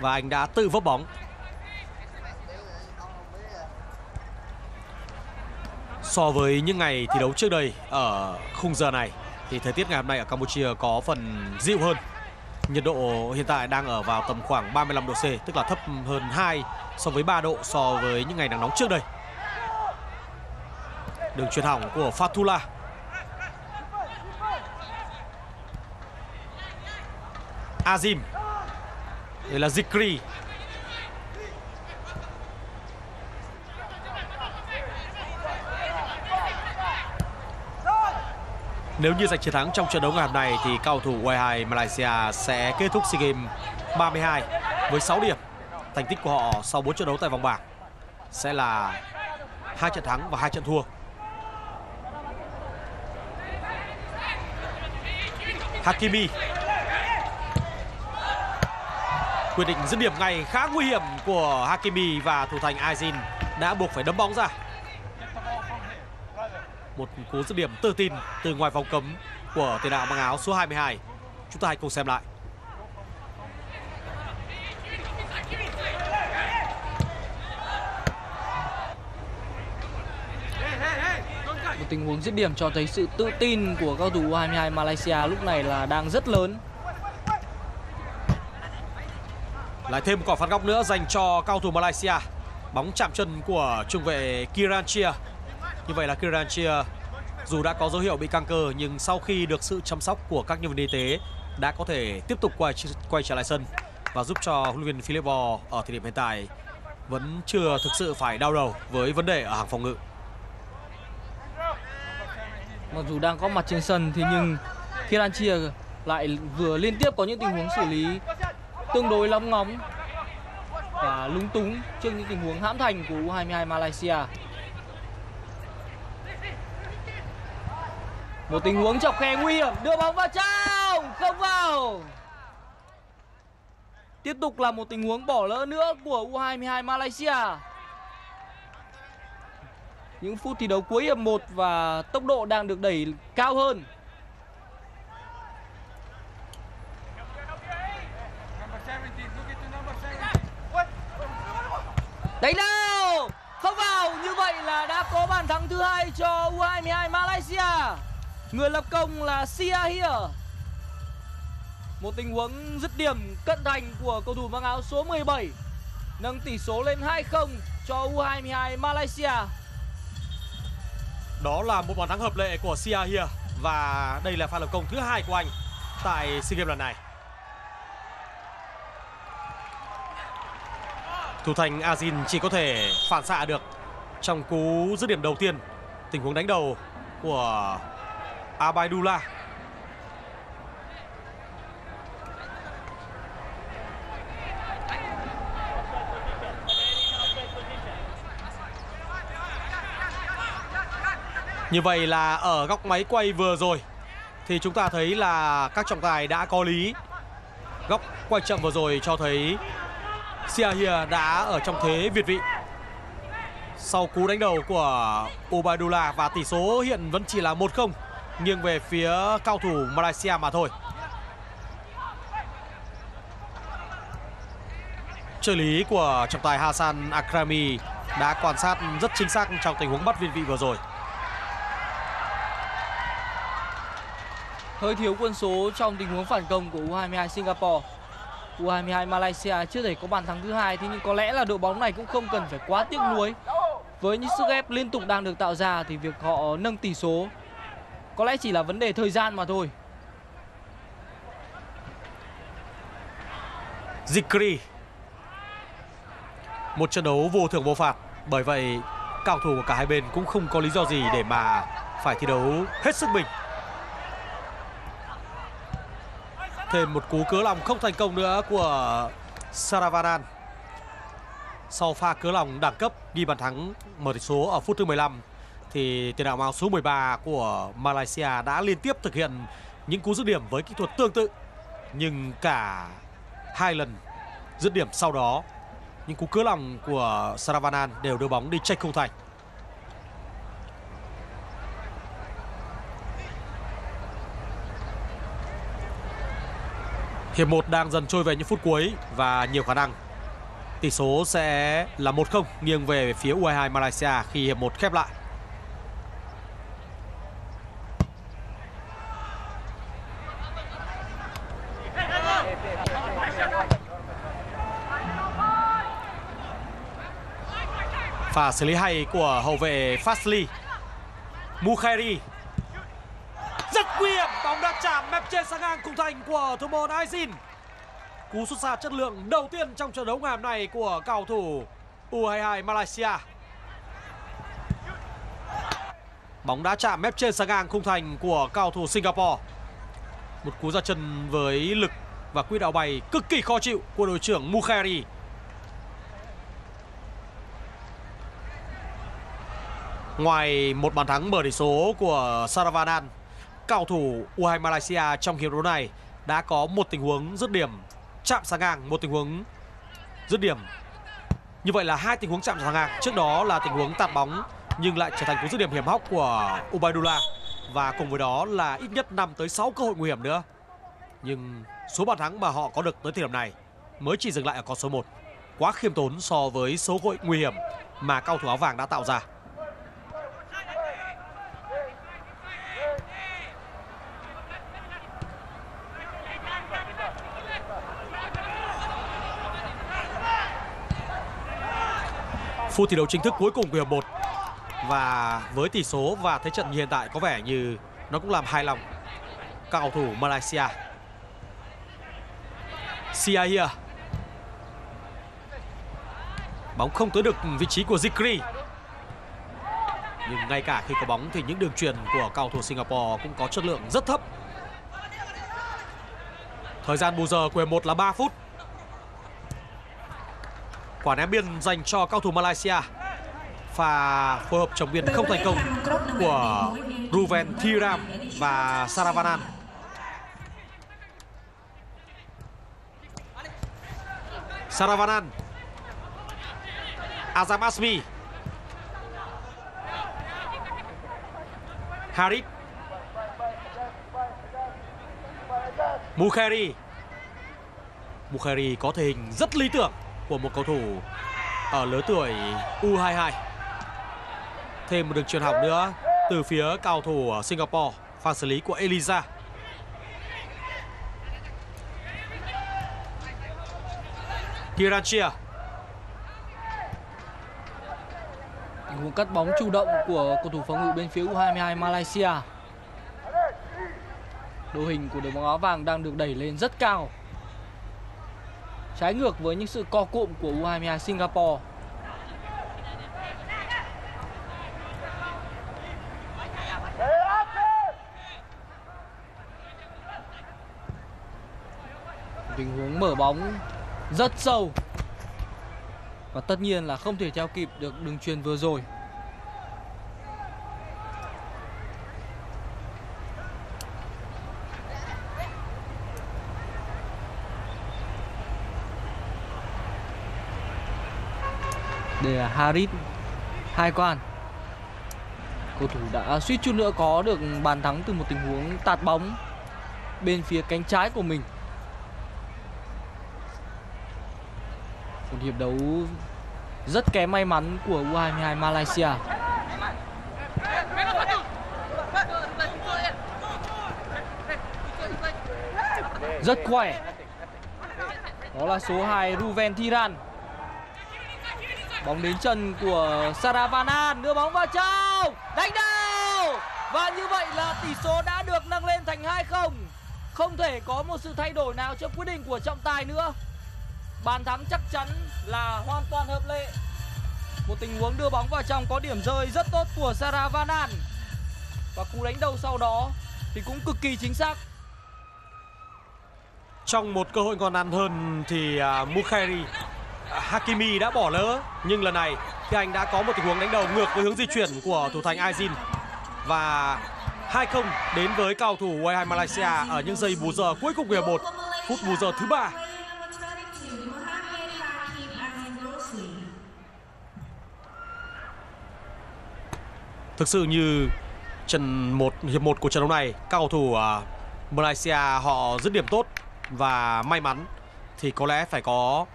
và anh đã tự vấp bóng. So với những ngày thi đấu trước đây ở khung giờ này thì thời tiết ngày hôm nay ở Campuchia có phần dịu hơn. Nhiệt độ hiện tại đang ở vào tầm khoảng ba mươi lăm độ C, tức là thấp hơn hai so với ba độ so với những ngày nắng nóng trước đây. Đường chuyền hỏng của Fatula. Azim. Đây là Zikri. Nếu như giành chiến thắng trong trận đấu ngày hôm nay thì cầu thủ u hai hai Malaysia sẽ kết thúc SEA Games ba mươi hai với sáu điểm. Thành tích của họ sau bốn trận đấu tại vòng bảng sẽ là hai trận thắng và hai trận thua. Hakimi. Quyết định dứt điểm ngay khá nguy hiểm của Hakimi và thủ thành Azin đã buộc phải đấm bóng ra. Một cú dứt điểm tự tin từ ngoài vòng cấm của tiền đạo mang áo số hai mươi hai. Chúng ta hãy cùng xem lại. Một tình huống dứt điểm cho thấy sự tự tin của cầu thủ u hai hai Malaysia lúc này là đang rất lớn. Lại thêm một quả phạt góc nữa dành cho cầu thủ Malaysia. Bóng chạm chân của trung vệ Kiran Chia. Như vậy là Kiran Chia dù đã có dấu hiệu bị căng cơ nhưng sau khi được sự chăm sóc của các nhân viên y tế đã có thể tiếp tục quay quay trở lại sân và giúp cho huấn luyện viên Philippe ở thời điểm hiện tại vẫn chưa thực sự phải đau đầu với vấn đề ở hàng phòng ngự. Mặc dù đang có mặt trên sân thì nhưng Kiran Chia lại vừa liên tiếp có những tình huống xử lý tương đối lóng ngóng và lúng túng trước những tình huống hãm thành của u hai hai Malaysia. Một tình huống chọc khe nguy hiểm, đưa bóng vào trong, không vào. Tiếp tục là một tình huống bỏ lỡ nữa của u hai hai Malaysia. Những phút thi đấu cuối hiệp một và tốc độ đang được đẩy cao hơn. Đánh nào, không vào. Như vậy là đã có bàn thắng thứ hai cho u hai hai Malaysia. Người lập công là Siahi. Một tình huống dứt điểm cận thành của cầu thủ mang áo số mười bảy nâng tỷ số lên hai không cho u hai hai Malaysia. Đó là một bàn thắng hợp lệ của Siahi và đây là pha lập công thứ hai của anh tại SEA Games lần này. Thủ thành Azin chỉ có thể phản xạ được trong cú dứt điểm đầu tiên, tình huống đánh đầu của Ubaidullah. Như vậy là ở góc máy quay vừa rồi thì chúng ta thấy là các trọng tài đã có lý. Góc quay chậm vừa rồi cho thấy Siahi đã ở trong thế việt vị sau cú đánh đầu của Ubaidullah và tỷ số hiện vẫn chỉ là một không, nghiêng về phía cao thủ Malaysia mà thôi. Trợ lý của trọng tài Hassan Akrami đã quan sát rất chính xác trong tình huống bắt việt vị vừa rồi. Hơi thiếu quân số trong tình huống phản công của u hai hai Singapore. u hai hai Malaysia chưa thể có bàn thắng thứ hai, thế nhưng có lẽ là đội bóng này cũng không cần phải quá tiếc nuối. Với những sức ép liên tục đang được tạo ra thì việc họ nâng tỷ số có lẽ chỉ là vấn đề thời gian mà thôi. Zikri. Một trận đấu vô thưởng vô phạt, bởi vậy cầu thủ của cả hai bên cũng không có lý do gì để mà phải thi đấu hết sức mình. Thêm một cú cứa lòng không thành công nữa của Saravanan. Sau pha cứa lòng đẳng cấp ghi bàn thắng mở tỷ số ở phút thứ mười lăm thì tiền đạo áo số mười ba của Malaysia đã liên tiếp thực hiện những cú dứt điểm với kỹ thuật tương tự, nhưng cả hai lần dứt điểm sau đó những cú cứa lòng của Saravanan đều đưa bóng đi chệch khung thành. Hiệp một đang dần trôi về những phút cuối và nhiều khả năng tỷ số sẽ là một không nghiêng về phía u hai hai Malaysia khi hiệp một khép lại. Pha xử lý hay của hậu vệ Fasli. Mukhairi rất nguy hiểm, bóng đã chạm mép trên sang ngang khung thành của thủ môn Azin. Cú sút xa chất lượng đầu tiên trong trận đấu ngày hôm nay của cầu thủ u hai hai Malaysia. Bóng đã chạm mép trên sang ngang khung thành của cầu thủ Singapore. Một cú ra chân với lực và quỹ đạo bay cực kỳ khó chịu của đội trưởng Mukhairi. Ngoài một bàn thắng mở tỷ số của Saravanan, cầu thủ u hai hai Malaysia trong hiệp đấu này đã có một tình huống dứt điểm chạm sang ngang, một tình huống dứt điểm. Như vậy là hai tình huống chạm sang ngang. Trước đó là tình huống tạt bóng nhưng lại trở thành cú dứt điểm hiểm hóc của Ubaidullah, và cùng với đó là ít nhất năm tới sáu cơ hội nguy hiểm nữa. Nhưng số bàn thắng mà họ có được tới thời điểm này mới chỉ dừng lại ở con số một. Quá khiêm tốn so với số cơ hội nguy hiểm mà cầu thủ áo vàng đã tạo ra. Phút thi đấu chính thức cuối cùng của hiệp một, và với tỷ số và thế trận như hiện tại có vẻ như nó cũng làm hài lòng các cầu thủ Malaysia. Siahi, bóng không tới được vị trí của Zikri, nhưng ngay cả khi có bóng thì những đường chuyền của cầu thủ Singapore cũng có chất lượng rất thấp. Thời gian bù giờ của hiệp một là ba phút. Quả ném biên dành cho cầu thủ Malaysia và phối hợp chống biên không thành công của Ruventhiran và Saravanan. Saravanan, Azam Azmi, Harith, Mukhairi. Mukhairi có thể hình rất lý tưởng của một cầu thủ ở lứa tuổi u hai hai. Thêm một đường chuyền hỏng nữa từ phía cầu thủ ở Singapore. Pha xử lý của Eliza. Kiran Chia. Tình huống cắt bóng chủ động của cầu thủ phòng ngự bên phía u hai hai Malaysia. Đội hình của đội bóng áo vàng đang được đẩy lên rất cao, trái ngược với những sự co cụm của u hai hai Singapore. Tình huống mở bóng rất sâu và tất nhiên là không thể theo kịp được đường chuyền vừa rồi. Đây là Harith hai quan. Cầu thủ đã suýt chút nữa có được bàn thắng từ một tình huống tạt bóng bên phía cánh trái của mình. Một hiệp đấu rất kém may mắn của u hai hai Malaysia. Rất khỏe. Đó là số hai Ruventhiran. Bóng đến chân của Saravanan, đưa bóng vào trong, đánh đầu. Và như vậy là tỷ số đã được nâng lên thành hai không. Không thể có một sự thay đổi nào trong quyết định của trọng tài nữa. Bàn thắng chắc chắn là hoàn toàn hợp lệ. Một tình huống đưa bóng vào trong có điểm rơi rất tốt của Saravanan. Và cú đánh đầu sau đó thì cũng cực kỳ chính xác. Trong một cơ hội còn ăn hơn thì uh, Mukhairi, Hakimi đã bỏ lỡ, nhưng lần này thì anh đã có một tình huống đánh đầu ngược với hướng di chuyển của thủ thành Azin. Và hai không đến với cầu thủ u hai hai Malaysia ở những giây bù giờ cuối cùng của hiệp một, phút bù giờ thứ ba. Thực sự như trận một hiệp một của trận đấu này, cầu thủ Malaysia họ dứt điểm tốt và may mắn thì có lẽ phải có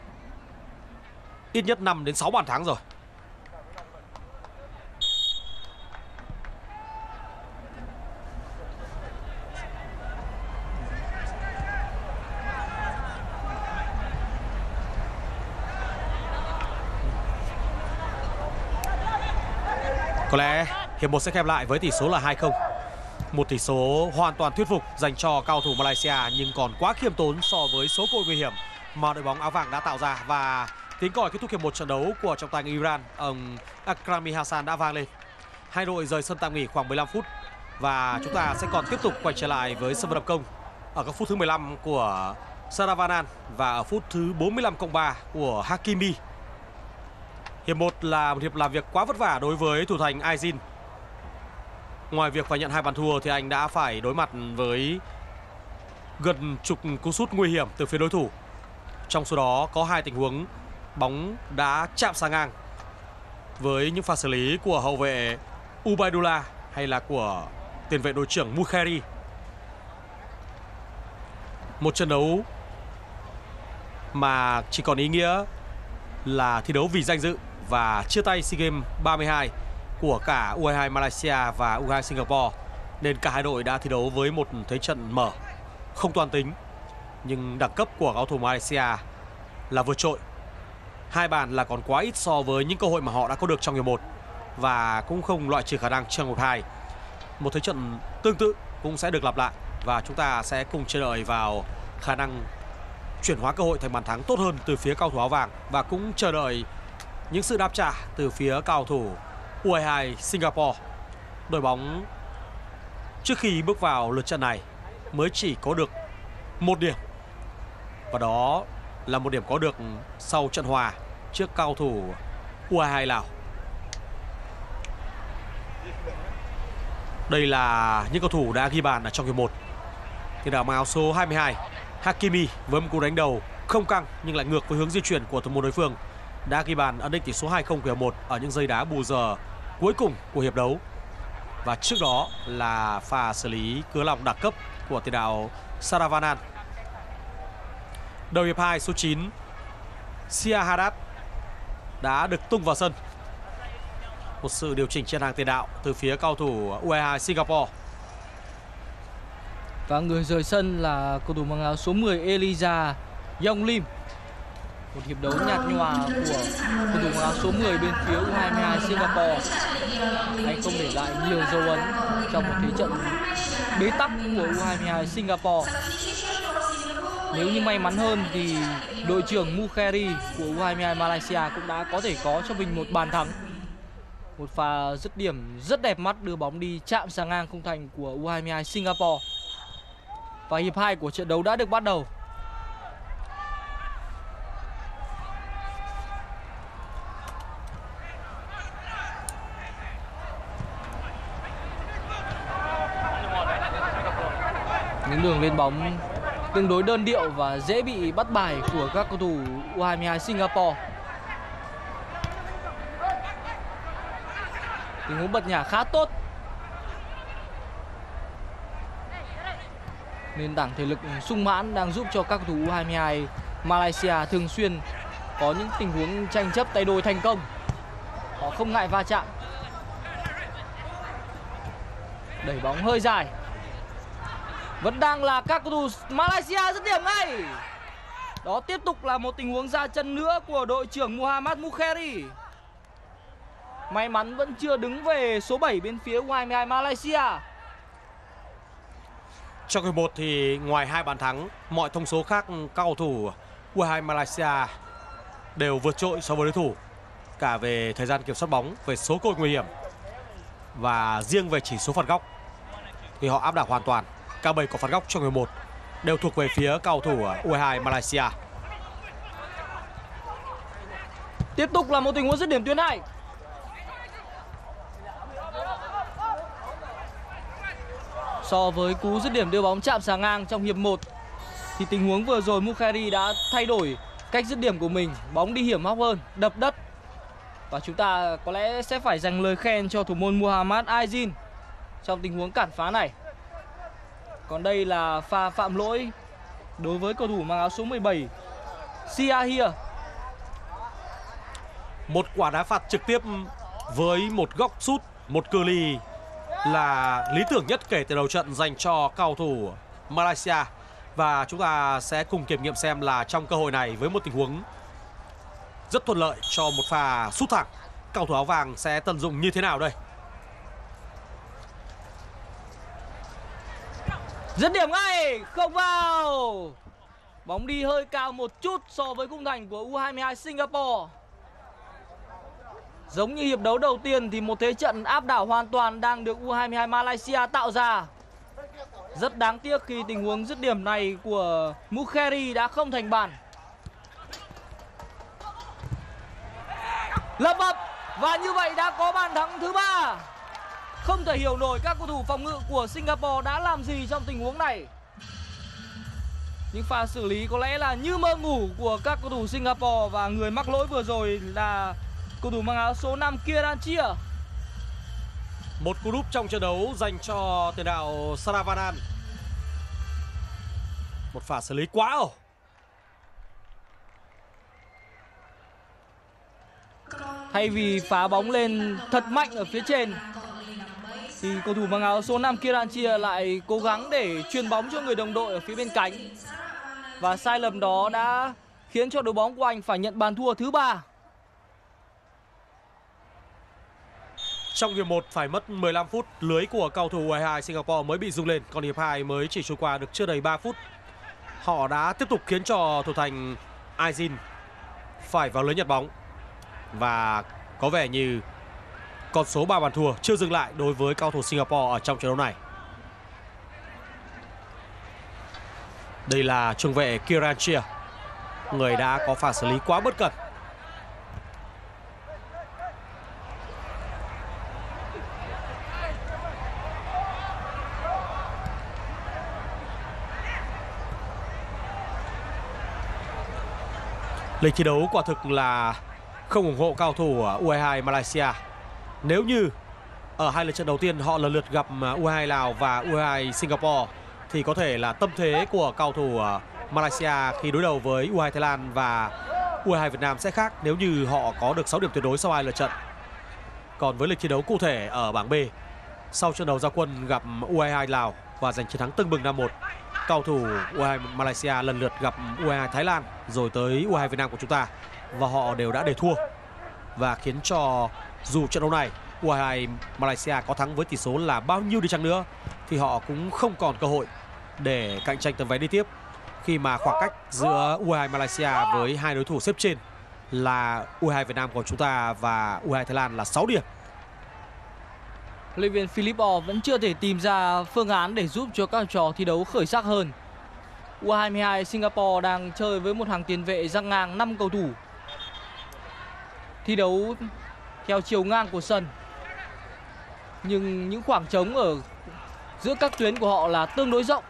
ít nhất năm đến sáu bàn thắng rồi. Có lẽ hiệp một sẽ khép lại với tỷ số là hai không. Một tỷ số hoàn toàn thuyết phục dành cho cao thủ Malaysia, nhưng còn quá khiêm tốn so với số cơ hội nguy hiểm mà đội bóng áo vàng đã tạo ra. Và tiếng còi kết thúc hiệp một trận đấu của trọng tài người Iran, ông Akrami Hassan đã vang lên. Hai đội rời sân tạm nghỉ khoảng mười lăm phút và chúng ta sẽ còn tiếp tục quay trở lại với sân vận động công ở các phút thứ mười lăm của Saravanan và ở phút thứ bốn mươi lăm cộng ba của Hakimi. Hiệp một là một hiệp làm việc quá vất vả đối với thủ thành Aizin. Ngoài việc phải nhận hai bàn thua thì anh đã phải đối mặt với gần chục cú sút nguy hiểm từ phía đối thủ. Trong số đó có hai tình huống bóng đã chạm sang ngang với những pha xử lý của hậu vệ Ubaidullah hay là của tiền vệ đội trưởng Mukhairi. Một trận đấu mà chỉ còn ý nghĩa là thi đấu vì danh dự và chia tay SEA Games ba mươi hai của cả U hai hai Malaysia và U hai hai Singapore, nên cả hai đội đã thi đấu với một thế trận mở, không toàn tính, nhưng đẳng cấp của cầu thủ Malaysia là vượt trội. Hai bàn là còn quá ít so với những cơ hội mà họ đã có được trong hiệp một và cũng không loại trừ khả năng trong hiệp hai. Một thế trận tương tự cũng sẽ được lặp lại và chúng ta sẽ cùng chờ đợi vào khả năng chuyển hóa cơ hội thành bàn thắng tốt hơn từ phía cao thủ áo vàng và cũng chờ đợi những sự đáp trả từ phía cao thủ U hai hai Singapore. Đội bóng trước khi bước vào lượt trận này mới chỉ có được một điểm và đó là một điểm có được sau trận hòa trước cao thủ U hai hai Lào. Đây là những cầu thủ đã ghi bàn ở trong hiệp một. Tiền đạo mang áo số hai mươi hai Hakimi với một cú đánh đầu không căng nhưng lại ngược với hướng di chuyển của thủ môn đối phương đã ghi bàn ấn định tỷ số hai không của hiệp một ở những giây đá bù giờ cuối cùng của hiệp đấu. Và trước đó là pha xử lý cứa lòng đẳng cấp của tiền đạo Saravanan. Đầu hiệp hai, số chín Siahi đã được tung vào sân. Một sự điều chỉnh trên hàng tiền đạo từ phía cầu thủ U hai hai Singapore. Và người rời sân là cầu thủ mang áo số mười Eliza Yong Lim. Một hiệp đấu nhạt nhòa của cầu thủ mang áo số mười bên phía U hai hai Singapore. Anh không để lại nhiều dấu ấn trong một thế trận bế tắc của U hai hai Singapore. Nếu như may mắn hơn thì đội trưởng Mukhairi của U hai hai Malaysia cũng đã có thể có cho mình một bàn thắng. Một pha dứt điểm rất đẹp mắt đưa bóng đi chạm sang ngang khung thành của U hai hai Singapore. Và hiệp hai của trận đấu đã được bắt đầu. Những đường lên bóng tương đối đơn điệu và dễ bị bắt bài của các cầu thủ U hai hai Singapore. Tình huống bật nhả khá tốt, nền tảng thể lực sung mãn đang giúp cho các cầu thủ U hai hai Malaysia thường xuyên có những tình huống tranh chấp tay đôi thành công. Họ không ngại va chạm. Đẩy bóng hơi dài. Vẫn đang là các cầu thủ Malaysia dứt điểm ngay. Đó tiếp tục là một tình huống ra chân nữa của đội trưởng Muhammad Mukhairi. May mắn vẫn chưa đứng về số bảy bên phía U hai hai Malaysia. Trong hiệp một thì ngoài hai bàn thắng, mọi thông số khác các cầu thủ U hai hai Malaysia đều vượt trội so với đối thủ, cả về thời gian kiểm soát bóng, về số cơ hội nguy hiểm và riêng về chỉ số phạt góc thì họ áp đảo hoàn toàn. Cả bảy quả phạt góc trong hiệp một đều thuộc về phía cầu thủ U hai hai Malaysia. Tiếp tục là một tình huống dứt điểm tuyến hai. So với cú dứt điểm đưa bóng chạm sáng ngang trong hiệp một thì tình huống vừa rồi Mukhairi đã thay đổi cách dứt điểm của mình, bóng đi hiểm hóc hơn, đập đất. Và chúng ta có lẽ sẽ phải dành lời khen cho thủ môn Muhammad Aizin trong tình huống cản phá này. Còn đây là pha phạm lỗi đối với cầu thủ mang áo số mười bảy Siahi. Một quả đá phạt trực tiếp với một góc sút, một cự ly là lý tưởng nhất kể từ đầu trận dành cho cầu thủ Malaysia. Và chúng ta sẽ cùng kiểm nghiệm xem là trong cơ hội này với một tình huống rất thuận lợi cho một pha sút thẳng, cầu thủ áo vàng sẽ tận dụng như thế nào đây. Dứt điểm ngay, không vào. Bóng đi hơi cao một chút so với khung thành của u hai mươi hai Singapore. Giống như hiệp đấu đầu tiên thì một thế trận áp đảo hoàn toàn đang được u hai mươi hai Malaysia tạo ra. Rất đáng tiếc khi tình huống dứt điểm này của Mukhairi đã không thành bàn. Lấp bập và như vậy đã có bàn thắng thứ ba. Không thể hiểu nổi các cầu thủ phòng ngự của Singapore đã làm gì trong tình huống này. Những pha xử lý có lẽ là như mơ ngủ của các cầu thủ Singapore. Và người mắc lỗi vừa rồi là cầu thủ mang áo số năm Kiran Chia. Một cú đúp trong trận đấu dành cho tiền đạo Saravanan. Một pha xử lý quá ẩu. Thay vì phá bóng lên thật mạnh ở phía trên thì cầu thủ mang áo số năm Kiran Chia lại cố gắng để chuyền bóng cho người đồng đội ở phía bên cánh. Và sai lầm đó đã khiến cho đội bóng của anh phải nhận bàn thua thứ ba. Trong hiệp một phải mất mười lăm phút, lưới của cầu thủ u hai mươi hai Singapore mới bị rung lên. Còn hiệp hai mới chỉ trôi qua được chưa đầy ba phút. Họ đã tiếp tục khiến cho thủ thành Azin phải vào lưới nhặt bóng. Và có vẻ như con số ba bàn thua chưa dừng lại đối với cầu thủ Singapore ở trong trận đấu này. Đây là trung vệ Kiran Chia, người đã có pha xử lý quá bất cẩn. Lịch thi đấu quả thực là không ủng hộ cầu thủ u hai mươi hai Malaysia. Nếu như ở hai lượt trận đầu tiên họ lần lượt gặp u hai mươi hai Lào và u hai mươi hai Singapore thì có thể là tâm thế của cầu thủ Malaysia khi đối đầu với u hai mươi hai Thái Lan và u hai mươi hai Việt Nam sẽ khác nếu như họ có được sáu điểm tuyệt đối sau hai lượt trận. Còn với lịch thi đấu cụ thể ở bảng B, sau trận đầu ra quân gặp u hai mươi hai Lào và giành chiến thắng tưng bừng năm một, cầu thủ u hai mươi hai Malaysia lần lượt gặp u hai mươi hai Thái Lan rồi tới u hai mươi hai Việt Nam của chúng ta và họ đều đã để thua, và khiến cho dù trận đấu này u hai mươi hai Malaysia có thắng với tỷ số là bao nhiêu đi chăng nữa thì họ cũng không còn cơ hội để cạnh tranh tấm vé đi tiếp, khi mà khoảng cách giữa u hai mươi hai Malaysia với hai đối thủ xếp trên là u hai mươi hai Việt Nam của chúng ta và u hai mươi hai Thái Lan là sáu điểm. Huấn luyện viên Philippe vẫn chưa thể tìm ra phương án để giúp cho các trò thi đấu khởi sắc hơn. u hai mươi hai Singapore đang chơi với một hàng tiền vệ dang ngang năm cầu thủ, thi đấu theo chiều ngang của sân. Nhưng những khoảng trống ở giữa các tuyến của họ là tương đối rộng.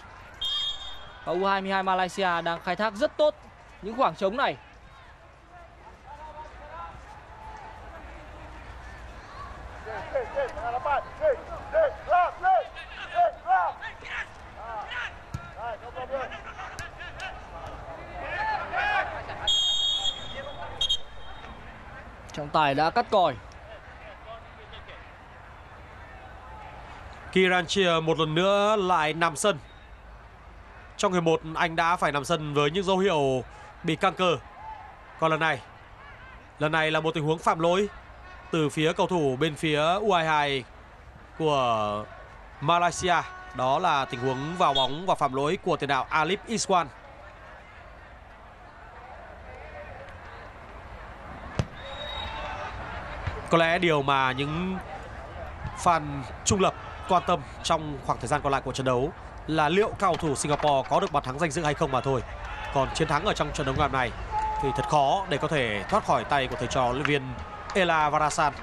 Và u hai mươi hai Malaysia đang khai thác rất tốt những khoảng trống này. Trọng tài đã cắt còi. Kiran Chia một lần nữa lại nằm sân. Trong hiệp một anh đã phải nằm sân với những dấu hiệu bị căng cơ. Còn lần này, lần này là một tình huống phạm lỗi từ phía cầu thủ bên phía u hai mươi hai của Malaysia. Đó là tình huống vào bóng và phạm lỗi của tiền đạo Alip Iswan. Có lẽ điều mà những fan trung lập quan tâm trong khoảng thời gian còn lại của trận đấu là liệu cầu thủ Singapore có được bàn thắng danh dự hay không mà thôi. Còn chiến thắng ở trong trận đấu ngày hôm nay thì thật khó để có thể thoát khỏi tay của thầy trò huấn luyện viên Elavarasan.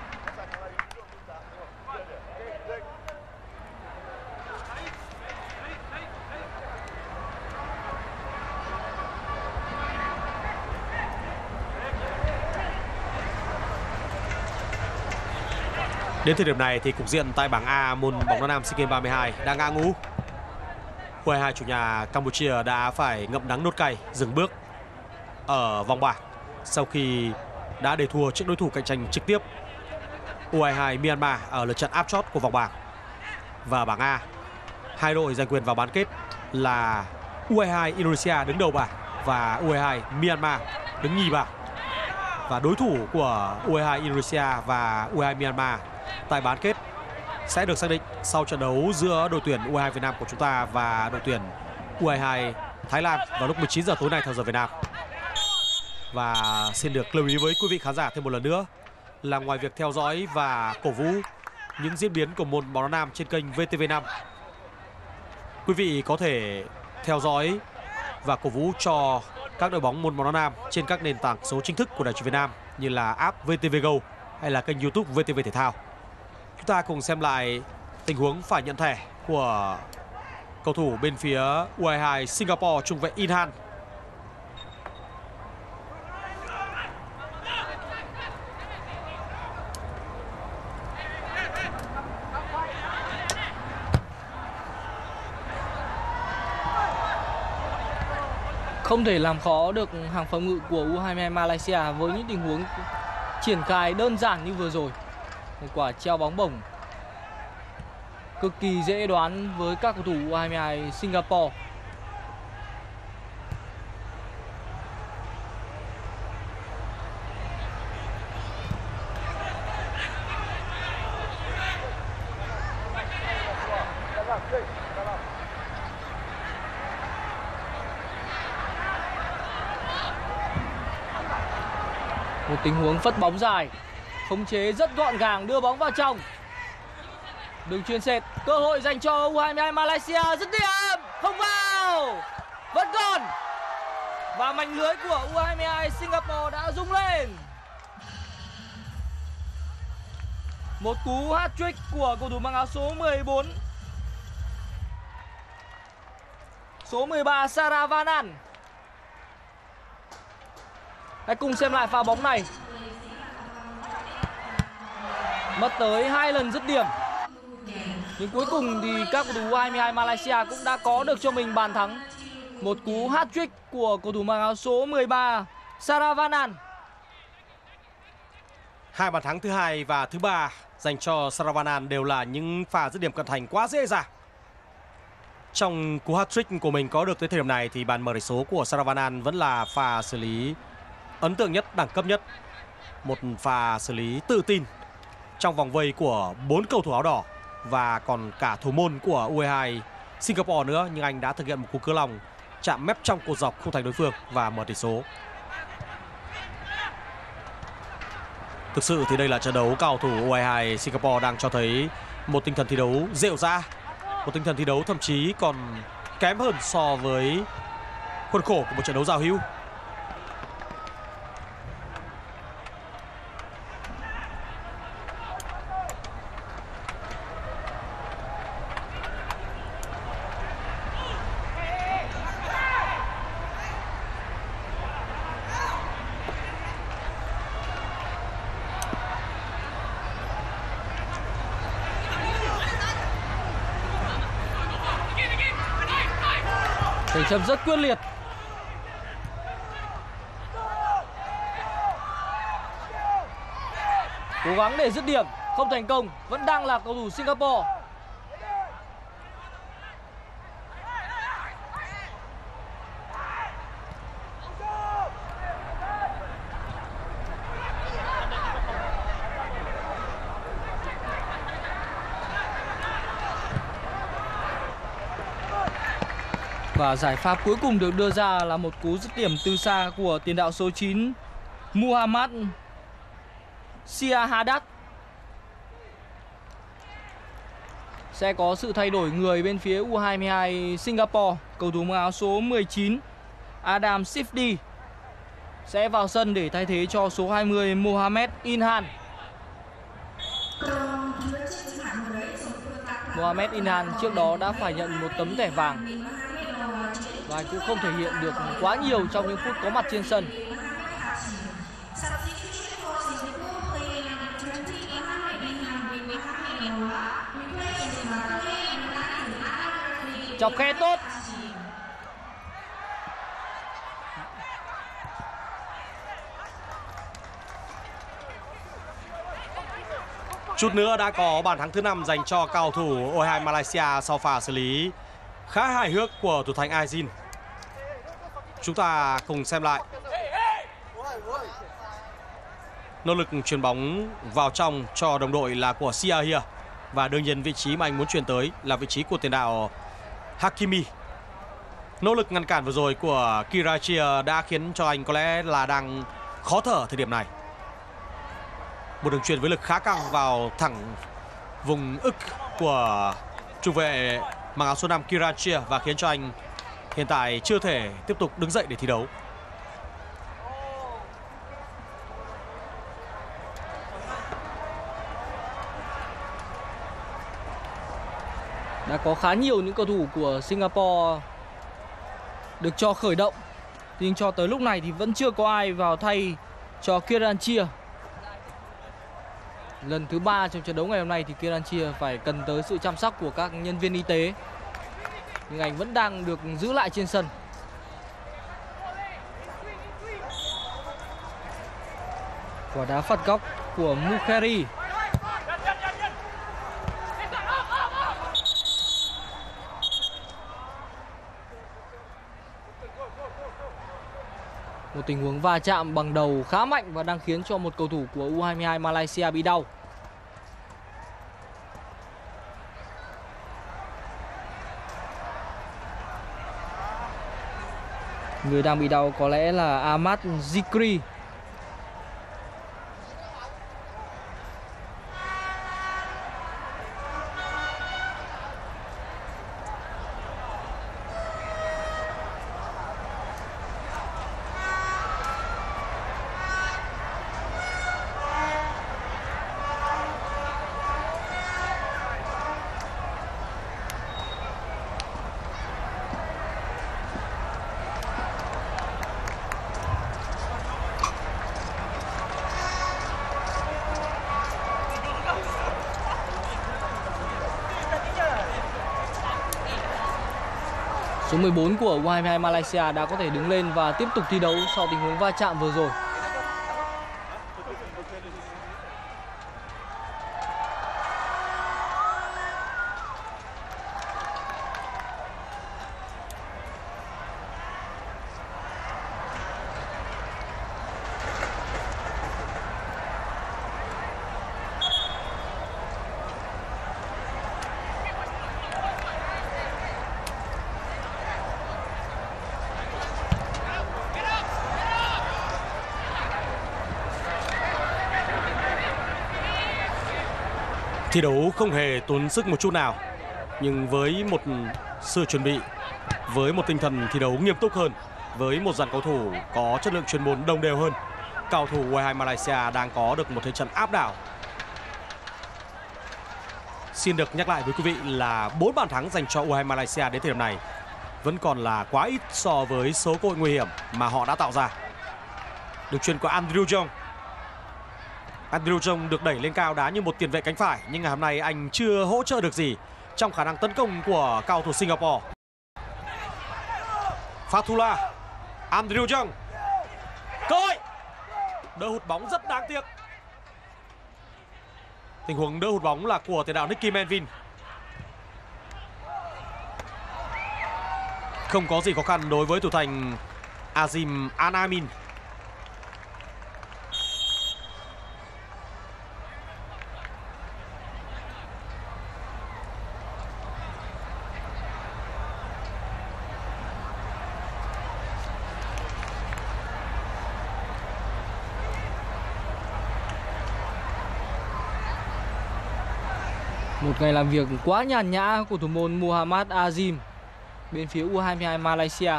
Đến thời điểm này thì cục diện tại bảng A môn bóng đá nam SEA Games ba mươi hai đang ngã ngũ. u hai hai chủ nhà Campuchia đã phải ngậm đắng nuốt cay dừng bước ở vòng bảng sau khi đã để thua trước đối thủ cạnh tranh trực tiếp u hai hai Myanmar ở lượt trận áp chót của vòng bảng. Và bảng A, hai đội giành quyền vào bán kết là u hai hai Indonesia đứng đầu bảng và u hai hai Myanmar đứng nhì bảng. Và đối thủ của u hai hai Indonesia và u hai hai Myanmar tại bán kết sẽ được xác định sau trận đấu giữa đội tuyển u hai hai Việt Nam của chúng ta và đội tuyển u hai hai Thái Lan vào lúc mười chín giờ tối nay theo giờ Việt Nam. Và xin được lưu ý với quý vị khán giả thêm một lần nữa là ngoài việc theo dõi và cổ vũ những diễn biến của môn bóng đá nam trên kênh vê tê vê năm, quý vị có thể theo dõi và cổ vũ cho các đội bóng môn bóng đá nam trên các nền tảng số chính thức của Đài Truyền Việt Nam như là app vê tê vê Go hay là kênh YouTube vê tê vê Thể Thao. Chúng ta cùng xem lại tình huống phải nhận thẻ của cầu thủ bên phía u hai hai Singapore, trung vệ Inhan. Không thể làm khó được hàng phòng ngự của u hai hai Malaysia với những tình huống triển khai đơn giản như vừa rồi. Một quả treo bóng bổng cực kỳ dễ đoán với các cầu thủ u hai hai Singapore. Một tình huống phất bóng dài, khống chế rất gọn gàng, đưa bóng vào trong. Đường chuyền sệt, cơ hội dành cho u hai hai Malaysia, dứt điểm, không vào, vẫn còn. Và mảnh lưới của u hai hai Singapore đã rung lên. Một cú hat-trick của cầu thủ mang áo số mười bốn, số mười ba Saravanan. Hãy cùng xem lại pha bóng này. Mất tới hai lần dứt điểm, nhưng cuối cùng thì các cầu thủ u hai hai Malaysia cũng đã có được cho mình bàn thắng. Một cú hat-trick của cầu thủ mang áo số mười ba Saravanan. Hai bàn thắng thứ hai và thứ ba dành cho Saravanan đều là những pha dứt điểm cận thành quá dễ dàng. Trong cú hat-trick của mình có được tới thời điểm này thì bàn mở tỷ số của Saravanan vẫn là pha xử lý ấn tượng nhất, đẳng cấp nhất. Một pha xử lý tự tin trong vòng vây của bốn cầu thủ áo đỏ và còn cả thủ môn của u hai hai Singapore nữa, nhưng anh đã thực hiện một cú cứa lòng chạm mép trong cột dọc khung thành đối phương và mở tỷ số. Thực sự thì đây là trận đấu cầu thủ u hai hai Singapore đang cho thấy một tinh thần thi đấu rệu rã, một tinh thần thi đấu thậm chí còn kém hơn so với khuôn khổ của một trận đấu giao hữu. Chấm rất quyết liệt. Cố gắng để dứt điểm, không thành công, vẫn đang là cầu thủ Singapore. Và giải pháp cuối cùng được đưa ra là một cú dứt điểm từ xa của tiền đạo số chín Muhammad Yazid. Sẽ có sự thay đổi người bên phía u hai hai Singapore. Cầu thủ áo số mười chín Adam Sifdi sẽ vào sân để thay thế cho số hai mươi Mohamed Inhan. Mohamed Inhan trước đó đã phải nhận một tấm thẻ vàng và anh cũng không thể hiện được quá nhiều trong những phút có mặt trên sân. Chọc khe tốt. Chút nữa đã có bàn thắng thứ năm dành cho cầu thủ o hai Malaysia sau pha xử lý khá hài hước của thủ thành Azin. Chúng ta cùng xem lại. Nỗ lực chuyền bóng vào trong cho đồng đội là của Siahi và đương nhiên vị trí mà anh muốn chuyền tới là vị trí của tiền đạo Hakimi. Nỗ lực ngăn cản vừa rồi của Kiran Chia đã khiến cho anh có lẽ là đang khó thở thời điểm này. Một đường chuyền với lực khá căng vào thẳng vùng ức của trung vệ mang áo số năm Kiran Chia và khiến cho anh hiện tại chưa thể tiếp tục đứng dậy để thi đấu. Đã có khá nhiều những cầu thủ của Singapore được cho khởi động, nhưng cho tới lúc này thì vẫn chưa có ai vào thay cho Kiran Chia. Lần thứ ba trong trận đấu ngày hôm nay thì Kiran Chia phải cần tới sự chăm sóc của các nhân viên y tế, nhưng anh vẫn đang được giữ lại trên sân. Quả đá phạt góc của Mukhairi. Một tình huống va chạm bằng đầu khá mạnh và đang khiến cho một cầu thủ của u hai mươi hai Malaysia bị đau. Người đang bị đau có lẽ là Ahmad Zikri. Số mười bốn của u hai mươi hai Malaysia đã có thể đứng lên và tiếp tục thi đấu sau tình huống va chạm vừa rồi. Thi đấu không hề tốn sức một chút nào, nhưng với một sự chuẩn bị, với một tinh thần thi đấu nghiêm túc hơn, với một dàn cầu thủ có chất lượng chuyên môn đồng đều hơn, cầu thủ u hai mươi hai Malaysia đang có được một thế trận áp đảo. Xin được nhắc lại với quý vị là bốn bàn thắng dành cho u hai mươi hai Malaysia đến thời điểm này vẫn còn là quá ít so với số cơ hội nguy hiểm mà họ đã tạo ra. Đường chuyền của Andrew Jong. Andrew Jong được đẩy lên cao đá như một tiền vệ cánh phải, nhưng ngày hôm nay anh chưa hỗ trợ được gì trong khả năng tấn công của cầu thủ Singapore. Fatula, Andrew Jong, cơ hội đỡ hụt bóng rất đáng tiếc. Tình huống đỡ hụt bóng là của tiền đạo Nicky Marvin. Không có gì khó khăn đối với thủ thành Azim Al-Amin. Một ngày làm việc quá nhàn nhã của thủ môn Muhammad Yazid bên phía u hai mươi hai Malaysia.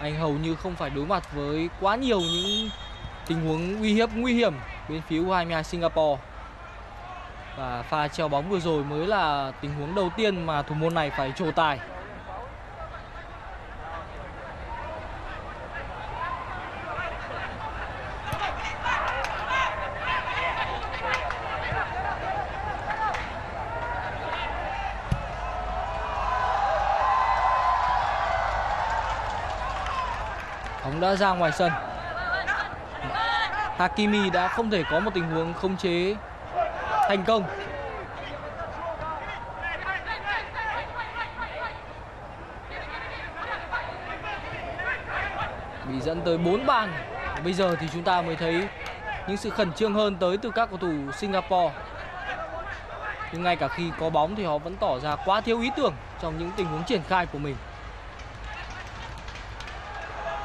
Anh hầu như không phải đối mặt với quá nhiều những tình huống uy hiếp nguy hiểm bên phía u hai mươi hai Singapore. Và pha treo bóng vừa rồi mới là tình huống đầu tiên mà thủ môn này phải trổ tài. đã ra ngoài sân. Hakimi đã không thể có một tình huống khống chế thành công. Bị dẫn tới bốn bàn. Bây giờ thì chúng ta mới thấy những sự khẩn trương hơn tới từ các cầu thủ Singapore. Nhưng ngay cả khi có bóng thì họ vẫn tỏ ra quá thiếu ý tưởng trong những tình huống triển khai của mình.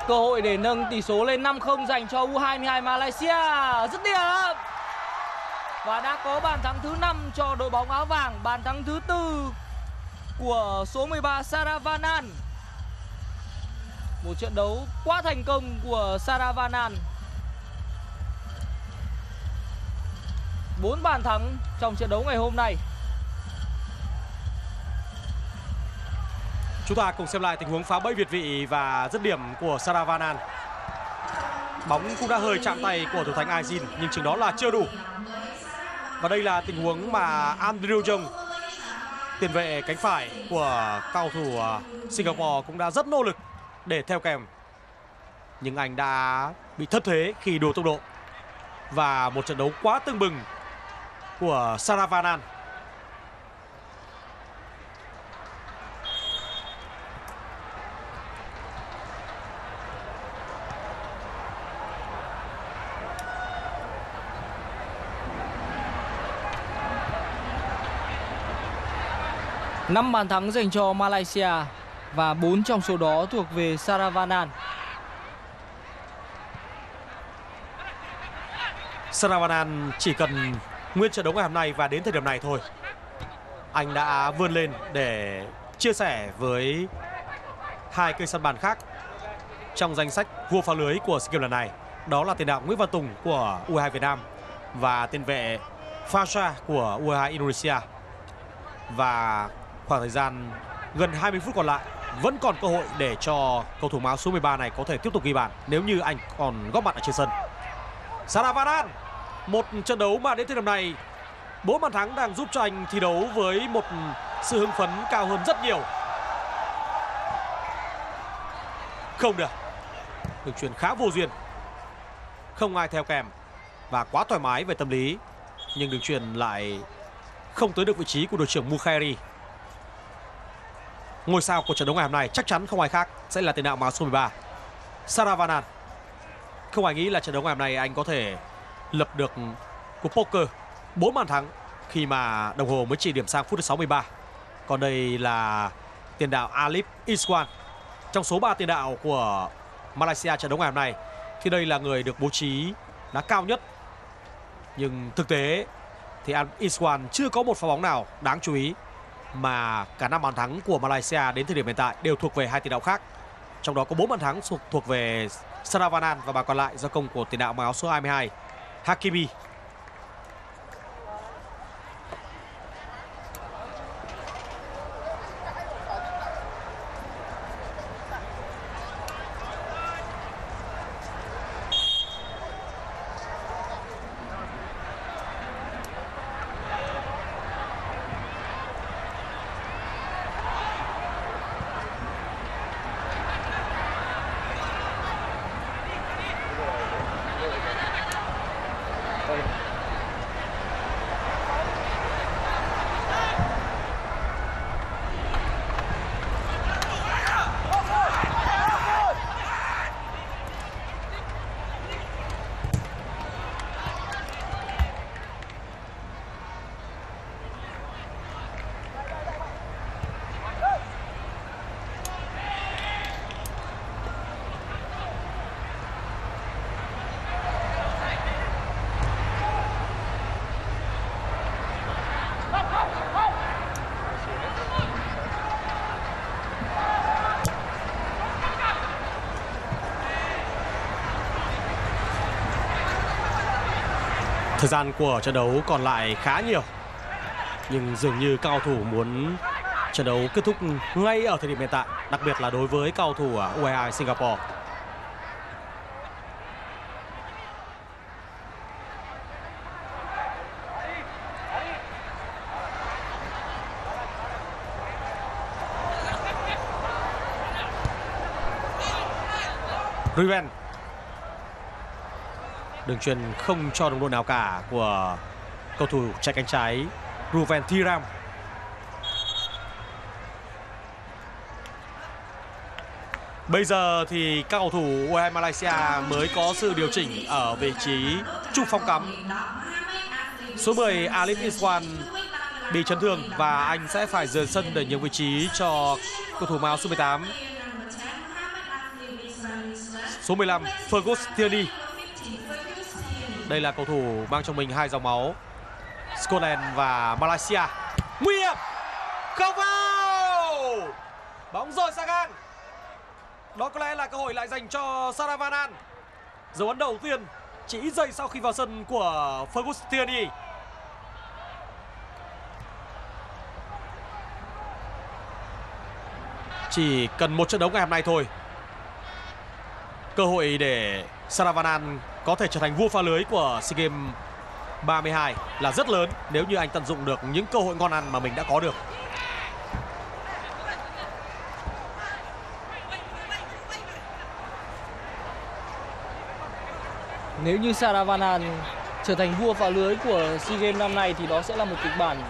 Cơ hội để nâng tỷ số lên năm không dành cho u hai mươi hai Malaysia. Dứt điểm. Và đã có bàn thắng thứ năm cho đội bóng áo vàng. Bàn thắng thứ tư của số mười ba Saravanan. Một trận đấu quá thành công của Saravanan. bốn bàn thắng trong trận đấu ngày hôm nay. Chúng ta cùng xem lại tình huống phá bẫy việt vị và dứt điểm của Saravanan. Bóng cũng đã hơi chạm tay của thủ thành Azin nhưng chừng đó là chưa đủ. Và đây là tình huống mà Andrew Jong, tiền vệ cánh phải của cầu thủ Singapore, cũng đã rất nỗ lực để theo kèm. Nhưng anh đã bị thất thế khi đua tốc độ. Và một trận đấu quá tưng bừng của Saravanan. năm bàn thắng dành cho Malaysia và bốn trong số đó thuộc về Saravanan. Saravanan chỉ cần nguyên trận đấu ngày hôm nay và đến thời điểm này thôi, anh đã vươn lên để chia sẻ với hai cây săn bàn khác trong danh sách vua phá lưới của SEA Games lần này. Đó là tiền đạo Nguyễn Văn Tùng của u hai mươi hai Việt Nam và tiền vệ Fasha của u hai mươi hai Indonesia. Và khoảng thời gian gần hai mươi phút còn lại vẫn còn cơ hội để cho cầu thủ áo số mười ba này có thể tiếp tục ghi bàn nếu như anh còn góp mặt ở trên sân. Saravanan, một trận đấu mà đến thời điểm này bốn bàn thắng đang giúp cho anh thi đấu với một sự hưng phấn cao hơn rất nhiều. Không được, đường chuyền khá vô duyên, không ai theo kèm và quá thoải mái về tâm lý, nhưng đường chuyền lại không tới được vị trí của đội trưởng Mukhairi. Ngôi sao của trận đấu ngày hôm nay chắc chắn không ai khác sẽ là tiền đạo áo số mười ba Saravanan. Không ai nghĩ là trận đấu ngày hôm nay anh có thể lập được cuộc poker bốn bàn thắng khi mà đồng hồ mới chỉ điểm sang phút thứ sáu mươi ba. Còn đây là tiền đạo Alip Iswan. Trong số ba tiền đạo của Malaysia trận đấu ngày hôm nay thì đây là người được bố trí đá cao nhất. Nhưng thực tế thì Alip Iswan chưa có một pha bóng nào đáng chú ý, mà cả năm bàn thắng của Malaysia đến thời điểm hiện tại đều thuộc về hai tiền đạo khác. Trong đó có bốn bàn thắng thuộc về Saravanan và bàn còn lại do công của tiền đạo áo số hai mươi hai Hakimi. Thời gian của trận đấu còn lại khá nhiều, nhưng dường như cao thủ muốn trận đấu kết thúc ngay ở thời điểm hiện tại, đặc biệt là đối với cao thủ u hai mươi hai Singapore. Ruben. Đường truyền không cho đồng đội nào cả của cầu thủ chạy cánh trái Ruventhiran. Bây giờ thì các cầu thủ u hai hai Malaysia mới có sự điều chỉnh ở vị trí trung phong cắm. Số mười Alip Iswan bị chấn thương và anh sẽ phải rời sân để nhường vị trí cho cầu thủ Mao số mười tám. Số mười lăm Fergusoni. Đây là cầu thủ mang trong mình hai dòng máu Scotland và Malaysia. Nguy hiểm. Không vào. Bóng rời sang ngang. Đó có lẽ là cơ hội lại dành cho Saravanan. Dấu ấn đầu tiên chỉ giây sau khi vào sân của Fergusoni. Chỉ cần một trận đấu ngày hôm nay thôi, cơ hội để Saravanan có thể trở thành vua phá lưới của SEA Games ba mươi hai là rất lớn nếu như anh tận dụng được những cơ hội ngon ăn mà mình đã có được. Nếu như Saravanan trở thành vua phá lưới của SEA Games năm nay thì đó sẽ là một kịch bản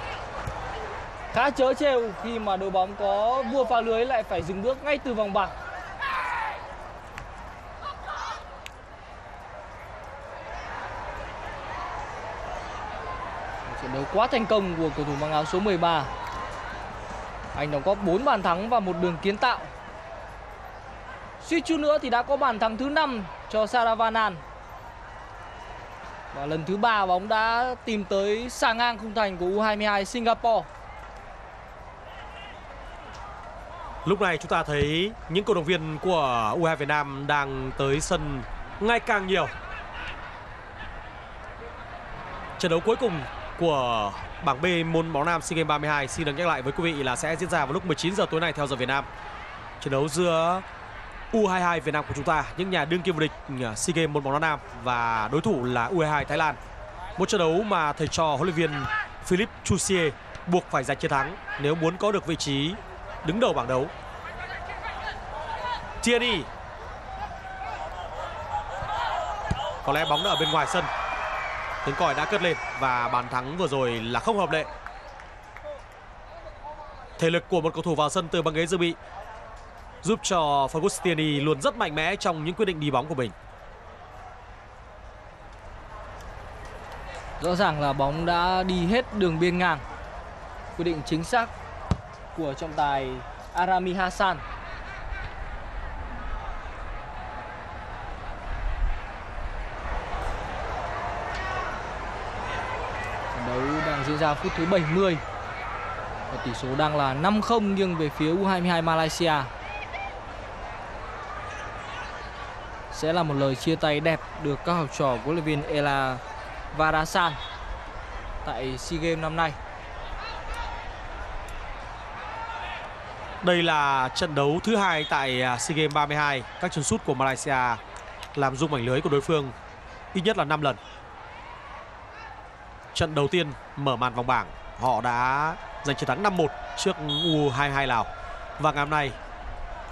khá trớ trêu khi mà đội bóng có vua phá lưới lại phải dừng bước ngay từ vòng bảng. Trận đấu quá thành công của cầu thủ mang áo số mười ba. Anh đóng góp bốn bàn thắng và một đường kiến tạo. Suýt chút nữa thì đã có bàn thắng thứ năm cho Saravanan. Và lần thứ ba bóng đã tìm tới xà ngang khung thành của u hai hai Singapore. Lúc này chúng ta thấy những cổ động viên của u hai hai Việt Nam đang tới sân ngày càng nhiều. Trận đấu cuối cùng của bảng B môn bóng nam SEA Games ba mươi hai xin được nhắc lại với quý vị là sẽ diễn ra vào lúc mười chín giờ tối nay theo giờ Việt Nam. Trận đấu giữa u hai hai Việt Nam của chúng ta, những nhà đương kim vô địch SEA Games môn bóng đá nam, và đối thủ là u hai hai Thái Lan. Một trận đấu mà thầy trò huấn luyện viên Philippe buộc phải giành chiến thắng nếu muốn có được vị trí đứng đầu bảng đấu. Tierney. Có lẽ bóng đã ở bên ngoài sân. Tiếng còi đã cất lên và bàn thắng vừa rồi là không hợp lệ. Thể lực của một cầu thủ vào sân từ băng ghế dự bị giúp cho Fergusoni luôn rất mạnh mẽ trong những quyết định đi bóng của mình. Rõ ràng là bóng đã đi hết đường biên ngang. Quyết định chính xác của trọng tài Arami Hassan. Trận đấu đang diễn ra phút thứ bảy mươi. Và tỷ số đang là năm không nghiêng về phía u hai hai Malaysia. Sẽ là một lời chia tay đẹp được các học trò của huấn luyện viên Elavarasan tại SEA Games năm nay. Đây là trận đấu thứ hai tại SEA Games ba mươi hai. Các chân sút của Malaysia làm rung mảnh lưới của đối phương ít nhất là năm lần. Trận đầu tiên mở màn vòng bảng, họ đã giành chiến thắng năm một trước u hai hai Lào. Và ngày hôm nay,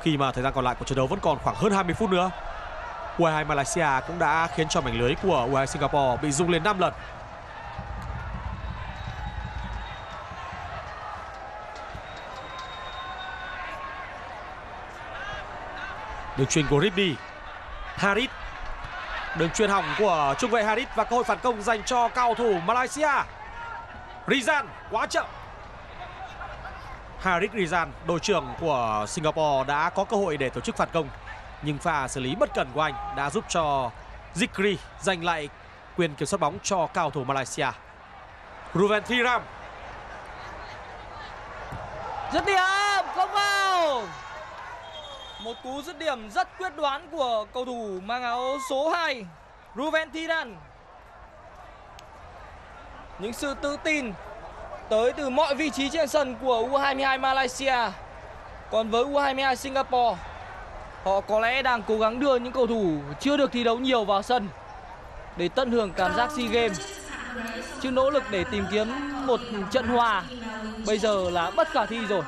khi mà thời gian còn lại của trận đấu vẫn còn khoảng hơn hai mươi phút nữa, u hai hai Malaysia cũng đã khiến cho mảnh lưới của u hai hai Singapore bị rung lên năm lần. Đường chuyền của Ribery, Harith. Đường chuyền hỏng của trung vệ Harith và cơ hội phản công dành cho cầu thủ Malaysia. Rizan quá chậm. Harith Rizan, đội trưởng của Singapore, đã có cơ hội để tổ chức phản công, nhưng pha xử lý bất cẩn của anh đã giúp cho Zikri giành lại quyền kiểm soát bóng cho cầu thủ Malaysia. Ruventhiran. Dứt điểm không vào. Một cú dứt điểm rất quyết đoán của cầu thủ mang áo số hai Ruventhiran. Những sự tự tin tới từ mọi vị trí trên sân của u hai hai Malaysia. Còn với u hai hai Singapore, họ có lẽ đang cố gắng đưa những cầu thủ chưa được thi đấu nhiều vào sân để tận hưởng cảm giác SEA Games. Chứ nỗ lực để tìm kiếm một trận hòa bây giờ là bất khả thi rồi.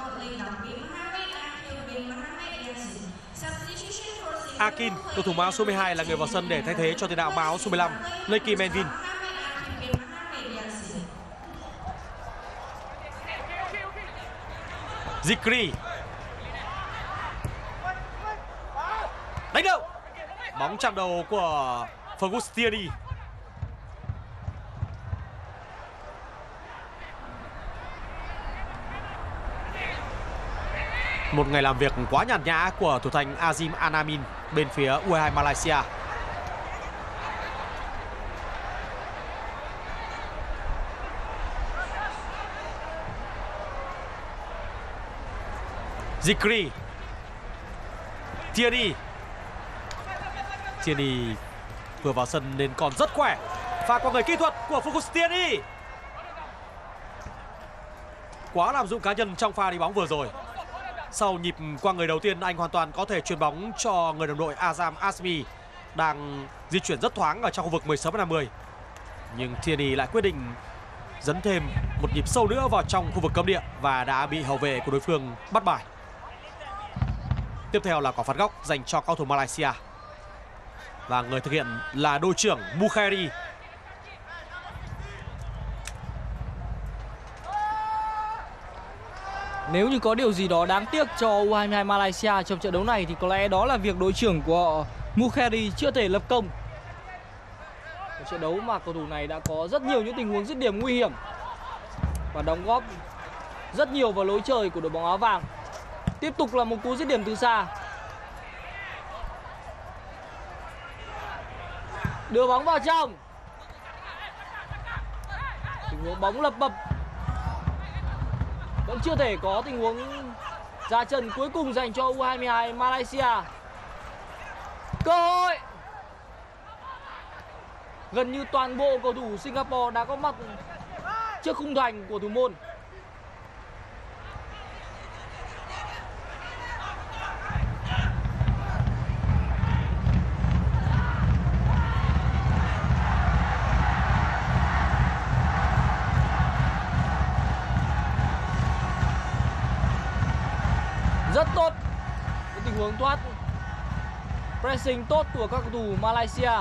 Akin, cầu thủ áo số mười hai là người vào sân để thay thế cho tiền đạo áo số mười lăm, Nicky Marvin. Zikri. Đánh đầu. Bóng chạm đầu của Fergusoni. Một ngày làm việc quá nhàn nhã của thủ thành Azim Al-Amin bên phía u hai hai Malaysia. Zikri. Thierry. Thierry vừa vào sân nên còn rất khỏe. Pha qua người kỹ thuật của Fergusoni. Quá lạm dụng cá nhân trong pha đi bóng vừa rồi. Sau nhịp qua người đầu tiên, anh hoàn toàn có thể chuyền bóng cho người đồng đội Azam Azmi đang di chuyển rất thoáng ở trong khu vực mười sáu mét năm mươi. Nhưng Thierry lại quyết định dấn thêm một nhịp sâu nữa vào trong khu vực cấm địa và đã bị hậu vệ của đối phương bắt bài. Tiếp theo là quả phạt góc dành cho cầu thủ Malaysia. Và người thực hiện là đội trưởng Mukhairi. Nếu như có điều gì đó đáng tiếc cho u hai hai Malaysia trong trận đấu này thì có lẽ đó là việc đội trưởng của họ Mukhairi chưa thể lập công. Ở trận đấu mà cầu thủ này đã có rất nhiều những tình huống dứt điểm nguy hiểm và đóng góp rất nhiều vào lối chơi của đội bóng áo vàng. Tiếp tục là một cú dứt điểm từ xa. Đưa bóng vào trong. Tình huống bóng lập bập. Vẫn chưa thể có tình huống ra chân cuối cùng dành cho u hai hai Malaysia. Cơ hội. Gần như toàn bộ cầu thủ Singapore đã có mặt trước khung thành của thủ môn. Hướng thoát pressing tốt của các cầu thủ Malaysia.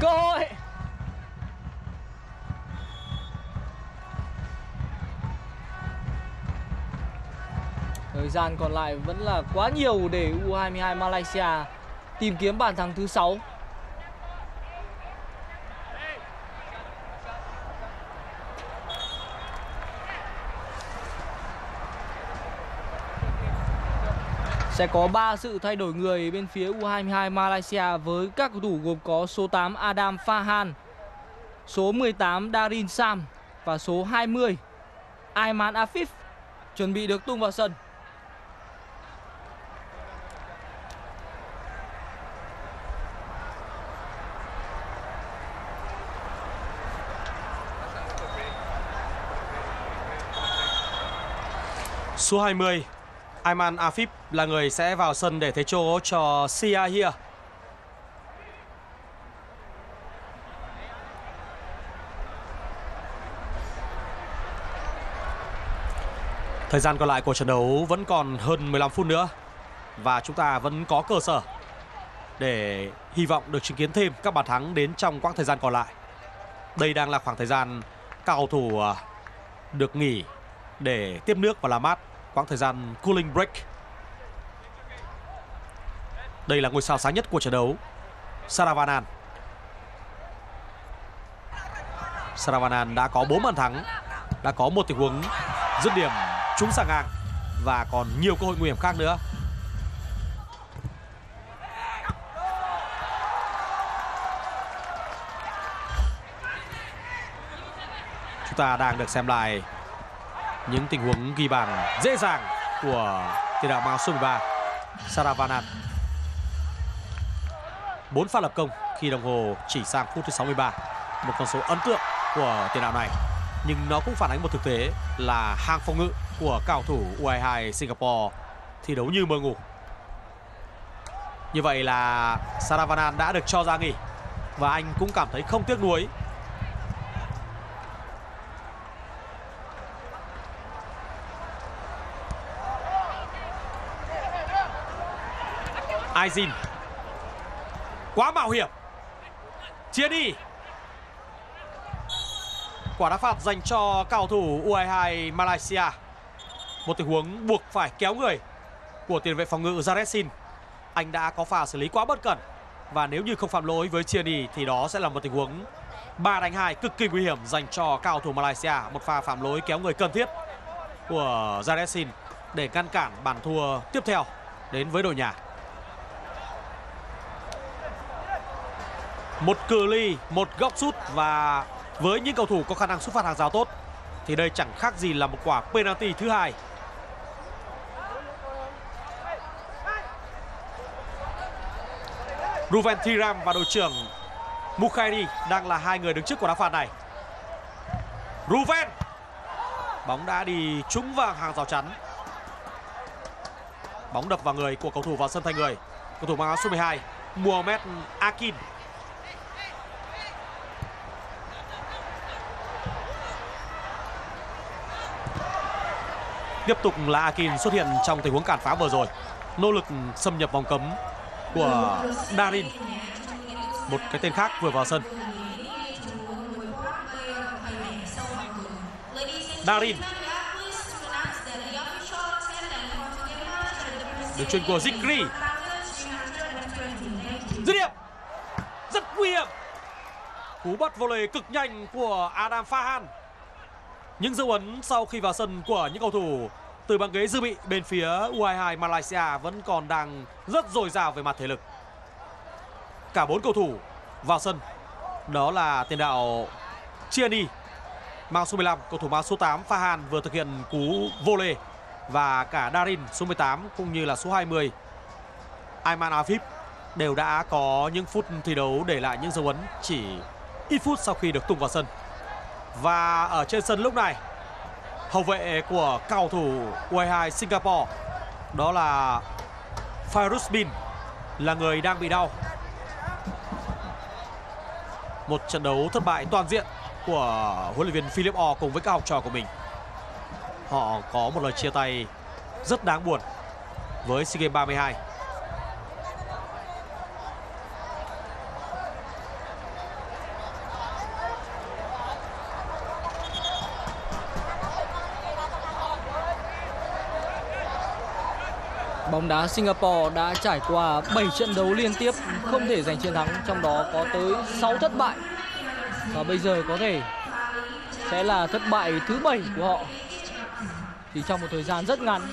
Cơ hội. Thời gian còn lại vẫn là quá nhiều để u hai hai Malaysia tìm kiếm bàn thắng thứ sáu. Sẽ có ba sự thay đổi người bên phía u hai hai Malaysia với các cầu thủ gồm có số tám Adam Fahan, số mười tám Darin Sam và số hai mươi Aiman Afif chuẩn bị được tung vào sân. Số hai mươi, Aiman Afif là người sẽ vào sân để thế chỗ cho Siahi. Thời gian còn lại của trận đấu vẫn còn hơn mười lăm phút nữa. Và chúng ta vẫn có cơ sở để hy vọng được chứng kiến thêm các bàn thắng đến trong quãng thời gian còn lại. Đây đang là khoảng thời gian các cầu thủ được nghỉ để tiếp nước và làm mát quãng thời gian cooling break. Đây là ngôi sao sáng nhất của trận đấu, Saravanan. Saravanan đã có bốn bàn thắng, đã có một tình huống dứt điểm trúng xà ngang và còn nhiều cơ hội nguy hiểm khác nữa. Chúng ta đang được xem lại những tình huống ghi bàn dễ dàng của tiền đạo áo số mười ba Saravanan. Bốn pha lập công khi đồng hồ chỉ sang phút thứ sáu mươi ba. Một con số ấn tượng của tiền đạo này. Nhưng nó cũng phản ánh một thực tế là hàng phòng ngự của cầu thủ u hai hai Singapore thi đấu như mơ ngủ. Như vậy là Saravanan đã được cho ra nghỉ. và anh cũng cảm thấy không tiếc nuối. Azin quá mạo hiểm, chia đi. Quả đá phạt dành cho cầu thủ u hai hai Malaysia. Một tình huống buộc phải kéo người của tiền vệ phòng ngự Jared Sin. Anh đã có pha xử lý quá bất cẩn, và nếu như không phạm lỗi với chia đi thì đó sẽ là một tình huống ba đánh hai cực kỳ nguy hiểm dành cho cầu thủ Malaysia. Một pha phạm lỗi kéo người cần thiết của Jared Sin để ngăn cản bàn thua tiếp theo đến với đội nhà. Một cự ly, một góc sút, và với những cầu thủ có khả năng sút phạt hàng rào tốt thì đây chẳng khác gì là một quả penalty thứ hai. Ruventhiran và đội trưởng Mukhairi đang là hai người đứng trước quả đá phạt này. Ruven, bóng đã đi trúng vào hàng rào chắn. Bóng đập vào người của cầu thủ vào sân thay người, cầu thủ mang áo số mười hai Mohamed Akin. Tiếp tục là Akin xuất hiện trong tình huống cản phá vừa rồi. Nỗ lực xâm nhập vòng cấm của Darin, một cái tên khác vừa vào sân. Darin, được chuyền của Zikri, dứt điểm, rất nguy hiểm. Cú bắt volley cực nhanh của Adam Fahan. Những dấu ấn sau khi vào sân của những cầu thủ từ băng ghế dự bị bên phía u hai hai Malaysia vẫn còn đang rất dồi dào về mặt thể lực. Cả bốn cầu thủ vào sân, đó là tiền đạo Chiani, mang số mười lăm, cầu thủ mang số tám Fahan vừa thực hiện cú volley, và cả Darin số mười tám cũng như là số hai mươi Aiman Afif đều đã có những phút thi đấu để lại những dấu ấn chỉ ít phút sau khi được tung vào sân. Và ở trên sân lúc này, hậu vệ của cầu thủ u hai hai Singapore, đó là Fergusoni, là người đang bị đau. Một trận đấu thất bại toàn diện của huấn luyện viên Philippe cùng với các học trò của mình. Họ có một lời chia tay rất đáng buồn với SEA Games ba mươi hai. Bóng đá Singapore đã trải qua bảy trận đấu liên tiếp không thể giành chiến thắng, trong đó có tới sáu thất bại. Và bây giờ có thể sẽ là thất bại thứ bảy của họ chỉ trong một thời gian rất ngắn.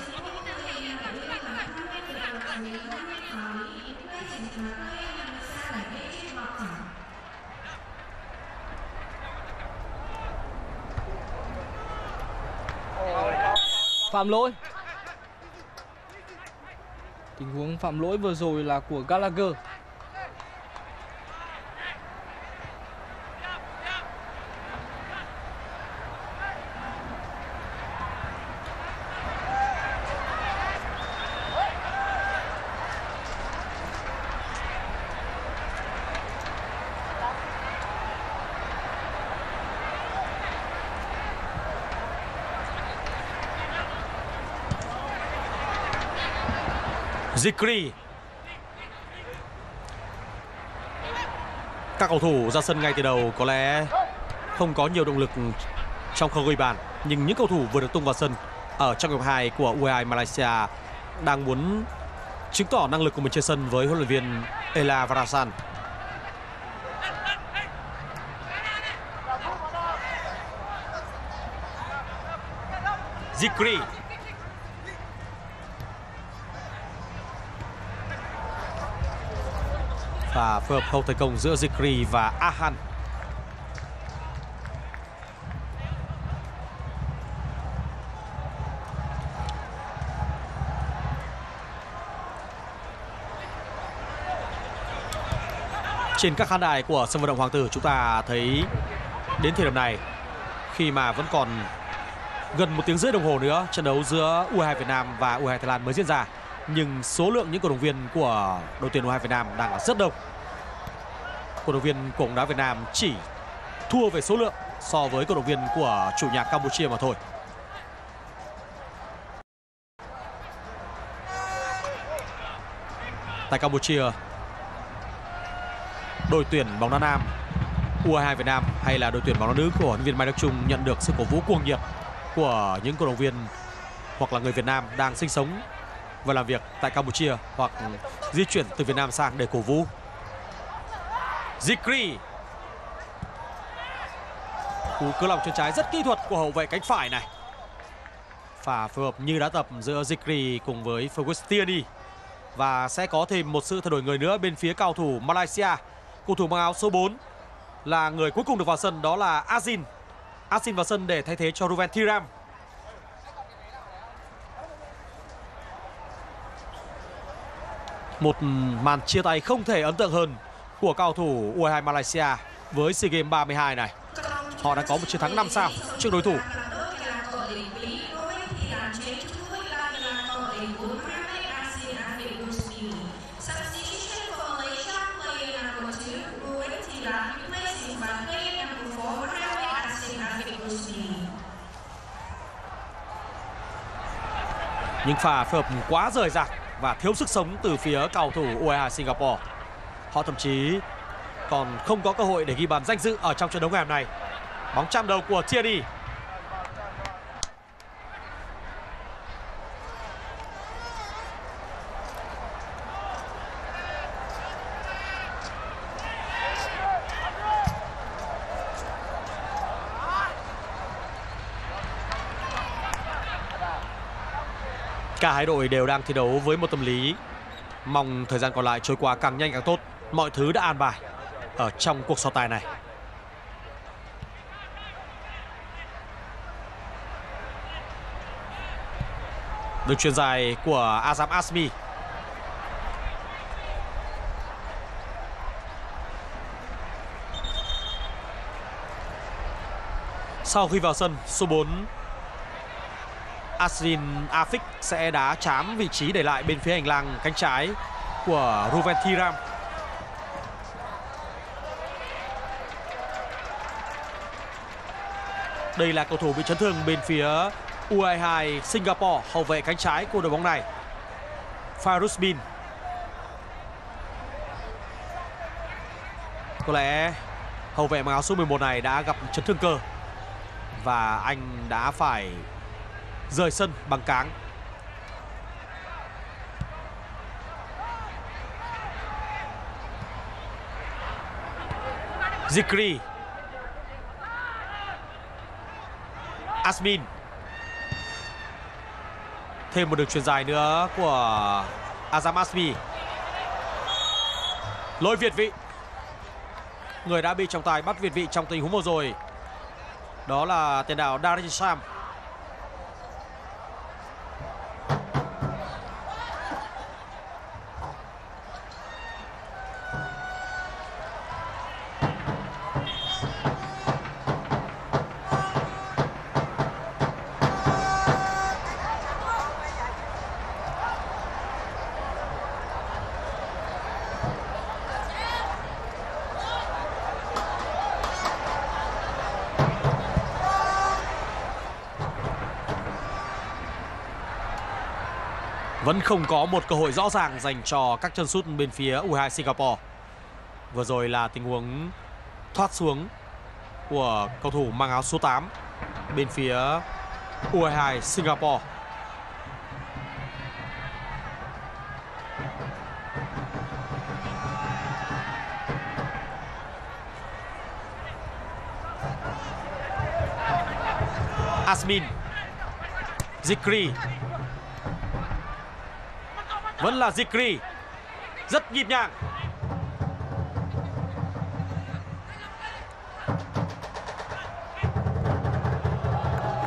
Phạm lỗi. Tình huống phạm lỗi vừa rồi là của Gallagher. Zikri. Các cầu thủ ra sân ngay từ đầu có lẽ không có nhiều động lực trong khâu ghi bàn, nhưng những cầu thủ vừa được tung vào sân ở trong hiệp hai của u hai hai Malaysia đang muốn chứng tỏ năng lực của mình trên sân với huấn luyện viên Elavarasan. Zikri. Và phối hợp hậu thành công giữa Zikri và Ahan. Trên các khán đài của sân vận động Hoàng Tử, chúng ta thấy đến thời điểm này, khi mà vẫn còn gần một tiếng rưỡi đồng hồ nữa trận đấu giữa u hai hai Việt Nam và u hai hai Thái Lan mới diễn ra, nhưng số lượng những cổ động viên của đội tuyển u hai hai Việt Nam đang là rất đông. cổ động viên của bóng đá Việt Nam chỉ thua về số lượng so với cổ động viên của chủ nhà Campuchia mà thôi. Tại Campuchia, đội tuyển bóng đá nam u hai hai Việt Nam hay là đội tuyển bóng đá nữ của huấn luyện viên Mai Đức Chung nhận được sự cổ vũ cuồng nhiệt của những cổ động viên hoặc là người Việt Nam đang sinh sống và làm việc tại Campuchia hoặc di chuyển từ Việt Nam sang để cổ vũ. Zikri, cú cứ lòng chân trái rất kỹ thuật của hậu vệ cánh phải này. Pha phối hợp như đã tập giữa Zikri cùng với Fergusoni. Và sẽ có thêm một sự thay đổi người nữa bên phía cầu thủ Malaysia. Cầu thủ mang áo số bốn là người cuối cùng được vào sân, đó là Azin. Azin vào sân để thay thế cho Ruventhiran. Một màn chia tay không thể ấn tượng hơn của cầu thủ u hai hai Malaysia với SEA Games ba mươi hai này. Họ đã có một chiến thắng năm sao trước đối thủ. Những pha phối hợp quá rời rạc và thiếu sức sống từ phía cầu thủ u hai hai Singapore. Họ thậm chí còn không có cơ hội để ghi bàn danh dự ở trong trận đấu ngày hôm nay. Bóng chạm đầu của Siahi. Cả hai đội đều đang thi đấu với một tâm lý mong thời gian còn lại trôi qua càng nhanh càng tốt. Mọi thứ đã an bài ở trong cuộc so tài này. Đường chuyền dài của Azam Azmi. Sau khi vào sân, số bốn Asrin Afiq sẽ đá chám vị trí để lại bên phía hành lang cánh trái của Ruventhiran. Đây là cầu thủ bị chấn thương bên phía u hai hai Singapore, hậu vệ cánh trái của đội bóng này, Fairuz Bin. Có lẽ hậu vệ mang áo số mười một này đã gặp chấn thương cơ và anh đã phải rời sân bằng cáng. Zikri, Asmin. Thêm một đường chuyền dài nữa của Azam Azmi. Lỗi việt vị. Người đã bị trọng tài bắt việt vị trong tình huống vừa rồi đó là tiền đạo Darin Sam. Vẫn không có một cơ hội rõ ràng dành cho các chân sút bên phía u hai hai Singapore. Vừa rồi là tình huống thoát xuống của cầu thủ mang áo số tám bên phía u hai hai Singapore. Asmin, Zikri. Vẫn là Zikri. Rất nhịp nhàng.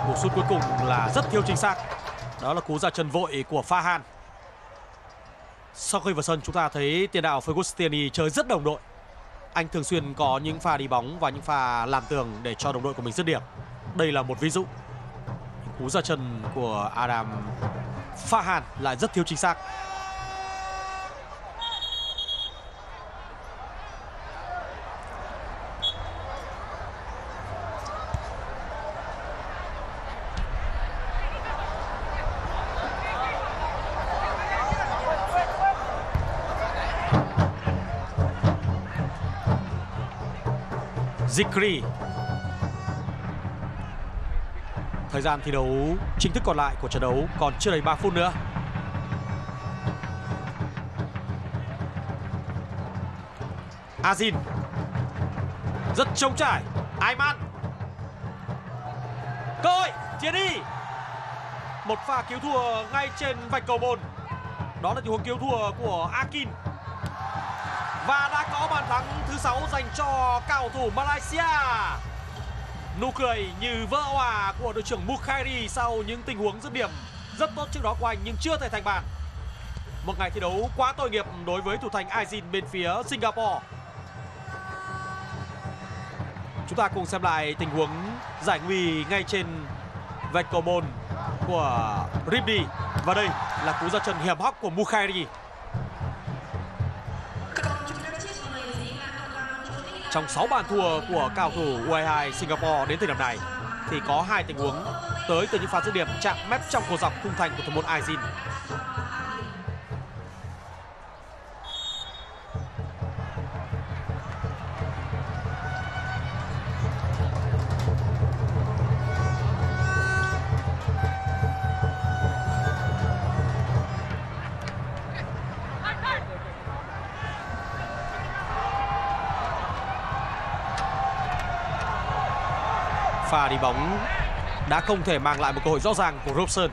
Cú sút cuối cùng là rất thiếu chính xác. Đó là cú ra chân vội của Fahan. Sau khi vào sân, chúng ta thấy tiền đạo Fergusoni chơi rất đồng đội. Anh thường xuyên có những pha đi bóng và những pha làm tường để cho đồng đội của mình dứt điểm. Đây là một ví dụ. Cú ra chân của Adam Fahan lại rất thiếu chính xác. Zikri. Thời gian thi đấu chính thức còn lại của trận đấu còn chưa đầy ba phút nữa. Azin rất trống trải. Aiman, cơ hội chia đi. Một pha cứu thua ngay trên vạch cầu môn. Đó là tình huống cứu thua của Akin. Và đã có bàn thắng thứ sáu dành cho cầu thủ Malaysia. Nụ cười như vỡ òa của đội trưởng Mukhairi sau những tình huống dứt điểm rất tốt trước đó của anh nhưng chưa thể thành bàn. Một ngày thi đấu quá tội nghiệp đối với thủ thành Azin bên phía Singapore. Chúng ta cùng xem lại tình huống giải nguy ngay trên vạch cầu môn của Ribby. Và đây là cú ra chân hiểm hóc của Mukhairi. Trong sáu bàn thua của cao thủ U hai hai Singapore đến thời điểm này thì có hai tình huống tới từ những pha dứt điểm chạm mép trong cầu dọc khung thành của thủ môn Azin. Pha đi bóng đã không thể mang lại một cơ hội rõ ràng của Robson.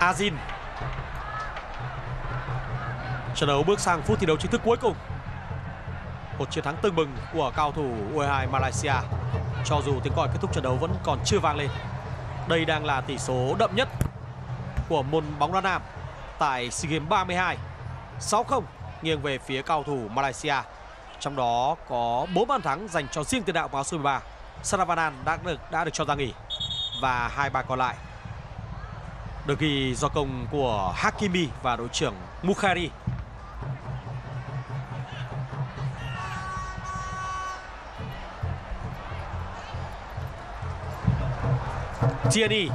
Azin. Trận đấu bước sang phút thi đấu chính thức cuối cùng. Một chiến thắng tưng bừng của cao thủ U hai hai Malaysia. Cho dù tiếng còi kết thúc trận đấu vẫn còn chưa vang lên. Đây đang là tỷ số đậm nhất của môn bóng đá nam tại SEA Games ba mươi hai. sáu không nghiêng về phía cao thủ Malaysia. Trong đó có bốn bàn thắng dành cho riêng tiền đạo áo số mười ba. Saravanan đã được đã được cho ra nghỉ. Và hai bàn còn lại được ghi do công của Hakimi và đội trưởng Mukhairi. Chia đi.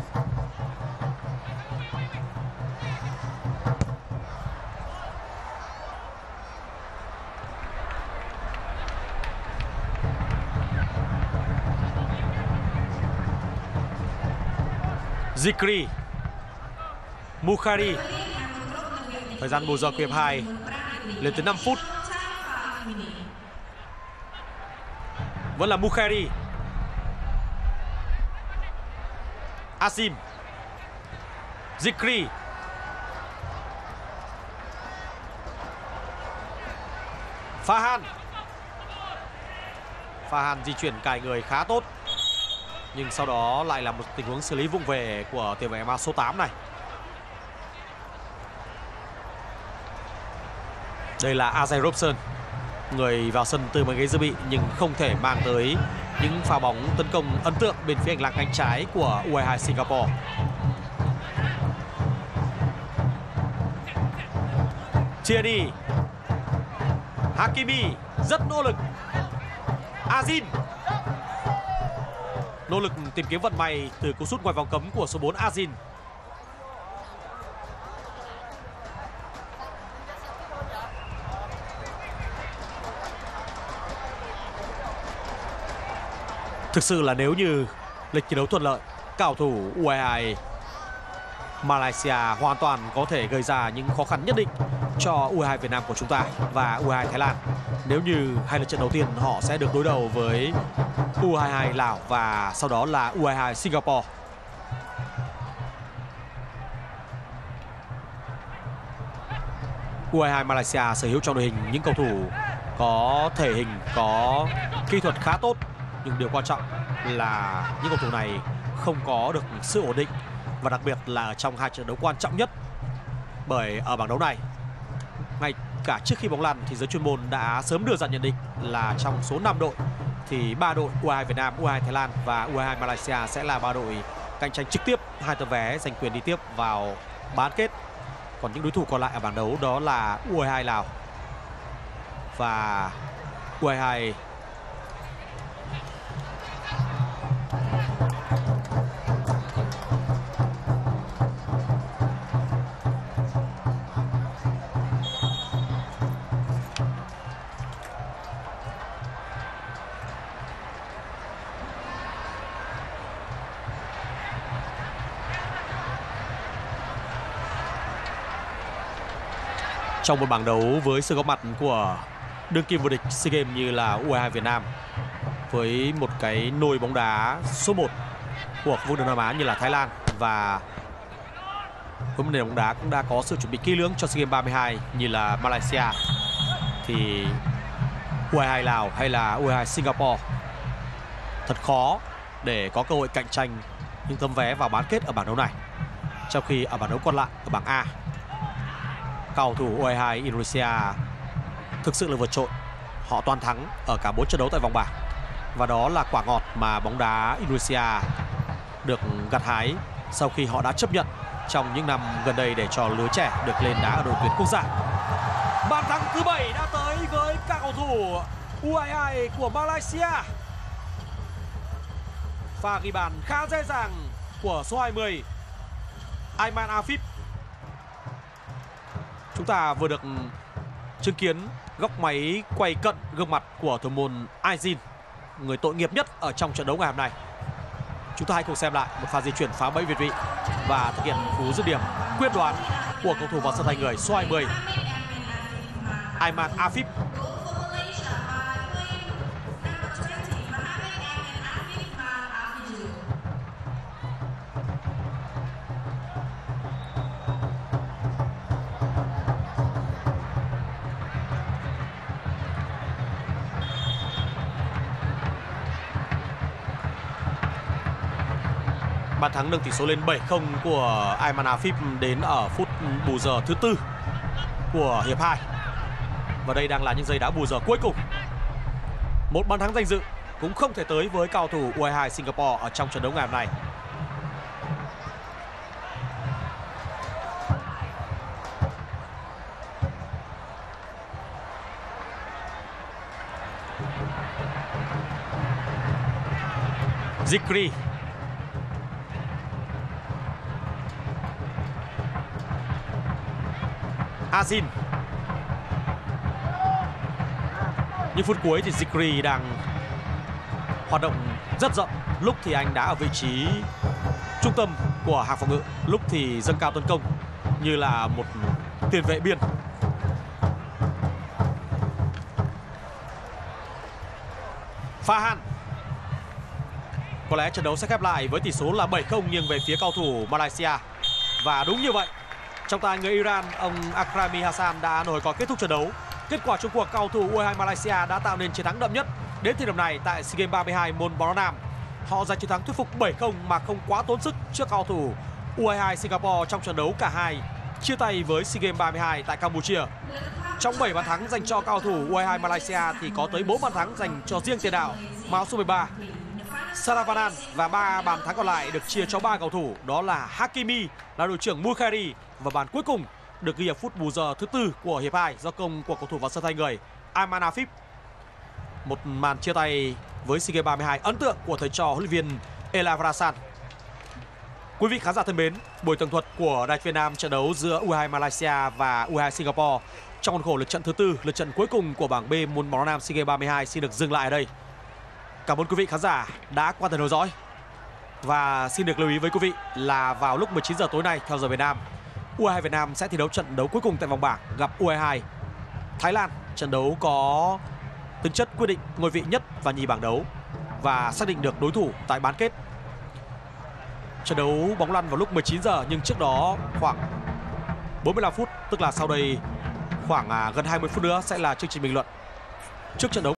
Zikri. Mukhairi. Thời gian bù giờ hiệp hai lên tới năm phút. Vẫn là Mukhairi. Azim. Zikri. Fahan. Fahan di chuyển cài người khá tốt. Nhưng sau đó lại là một tình huống xử lý vụng về của tiền vệ áo số tám này. Đây là Azai Robson, người vào sân từ mấy ghế dự bị nhưng không thể mang tới những pha bóng tấn công ấn tượng bên phía hành lang cánh trái của U hai hai Singapore. Chia đi. Hakimi rất nỗ lực. Azin nỗ lực tìm kiếm vận may từ cú sút ngoài vòng cấm của số bốn Azin. Thực sự là nếu như lịch thi đấu thuận lợi, cầu thủ U hai hai Malaysia hoàn toàn có thể gây ra những khó khăn nhất định cho U hai hai Việt Nam của chúng ta và U hai hai Thái Lan. Nếu như hai lượt trận đầu tiên họ sẽ được đối đầu với U hai hai Lào và sau đó là U hai hai Singapore. U hai hai Malaysia sở hữu trong đội hình những cầu thủ có thể hình, có kỹ thuật khá tốt. Nhưng điều quan trọng là những cầu thủ này không có được sự ổn định. Và đặc biệt là trong hai trận đấu quan trọng nhất. Bởi ở bảng đấu này, ngay cả trước khi bóng lăn thì giới chuyên môn đã sớm đưa ra nhận định là trong số năm đội thì ba đội U hai hai Việt Nam, U hai hai Thái Lan và U hai hai Malaysia sẽ là ba đội cạnh tranh trực tiếp hai tấm vé giành quyền đi tiếp vào bán kết Còn những đối thủ còn lại ở bảng đấu đó là U hai hai Lào và U hai hai trong một bảng đấu với sự góp mặt của đương kim vô địch SEA Games như là U hai hai Việt Nam với một cái nồi bóng đá số một của khu vực Đông Nam Á như là Thái Lan, và với một nền bóng đá cũng đã có sự chuẩn bị kỹ lưỡng cho SEA Games ba mươi hai như là Malaysia, thì U hai hai Lào hay là U hai hai Singapore thật khó để có cơ hội cạnh tranh những tấm vé vào bán kết ở bảng đấu này. Trong khi ở bảng đấu còn lại ở bảng A, cầu thủ U hai hai Indonesia thực sự là vượt trội. Họ toàn thắng ở cả bốn trận đấu tại vòng bảng, và đó là quả ngọt mà bóng đá Indonesia được gặt hái sau khi họ đã chấp nhận trong những năm gần đây để cho lứa trẻ được lên đá ở đội tuyển quốc gia. Bàn thắng thứ bảy đã tới với các cầu thủ U hai hai của Malaysia. Pha ghi bàn khá dễ dàng của số hai mươi Aiman Afif. Chúng ta vừa được chứng kiến góc máy quay cận gương mặt của thủ môn Azin, người tội nghiệp nhất ở trong trận đấu ngày hôm nay. Chúng ta hãy cùng xem lại một pha di chuyển phá bẫy việt vị và thực hiện cú dứt điểm quyết đoán của cầu thủ vào sân thay người số hai mươi Aiman Afif. Bàn thắng nâng tỷ số lên bảy không của Aiman Afif đến ở phút bù giờ thứ tư của hiệp hai. Và đây đang là những giây đá bù giờ cuối cùng. Một bàn thắng danh dự cũng không thể tới với cầu thủ U hai hai Singapore ở trong trận đấu ngày hôm nay. Zikri. Azin. Những phút cuối thì Zikri đang hoạt động rất rộng. Lúc thì anh đã ở vị trí trung tâm của hàng phòng ngự, lúc thì dâng cao tấn công như là một tiền vệ biên. Fahan. Có lẽ trận đấu sẽ khép lại với tỷ số là bảy không nghiêng về phía cầu thủ Malaysia. Và đúng như vậy, trong tay người Iran, ông Akrami Hassan đã nổi còi kết thúc trận đấu. Kết quả chung cuộc, cầu thủ U hai hai Malaysia đã tạo nên chiến thắng đậm nhất đến thời điểm này tại SEA Games ba mươi hai môn bóng đá nam. Họ giành chiến thắng thuyết phục bảy không mà không quá tốn sức trước cầu thủ U hai hai Singapore trong trận đấu cả hai chia tay với SEA Games ba mươi hai tại Campuchia. Trong bảy bàn thắng dành cho cầu thủ U hai hai Malaysia thì có tới bốn bàn thắng dành cho riêng tiền đạo Mao số mười ba Saravanan, và ba bàn thắng còn lại được chia cho ba cầu thủ, đó là Hakimi, là đội trưởng Mukhairi, và bàn cuối cùng được ghi ở phút bù giờ thứ tư của hiệp hai do công của cầu thủ vào sân thay người Aiman Afif. Một màn chia tay với SEA Games ba mươi hai ấn tượng của thầy trò huấn luyện viên Elavarasan. Quý vị khán giả thân mến, buổi tường thuật của Đài Truyền Nam trận đấu giữa U hai hai Malaysia và U hai hai Singapore trong khuôn khổ lượt trận thứ tư, lượt trận cuối cùng của bảng B môn bóng đá nam SEA Games ba mươi hai xin được dừng lại ở đây. Cảm ơn quý vị khán giả đã quan tâm theo dõi. Và xin được lưu ý với quý vị là vào lúc mười chín giờ tối nay theo giờ Việt Nam, U hai hai Việt Nam sẽ thi đấu trận đấu cuối cùng tại vòng bảng gặp U hai hai Thái Lan. Trận đấu có tính chất quyết định ngôi vị nhất và nhì bảng đấu và xác định được đối thủ tại bán kết. Trận đấu bóng lăn vào lúc mười chín giờ, nhưng trước đó khoảng bốn mươi lăm phút, tức là sau đây khoảng gần hai mươi phút nữa sẽ là chương trình bình luận trước trận đấu.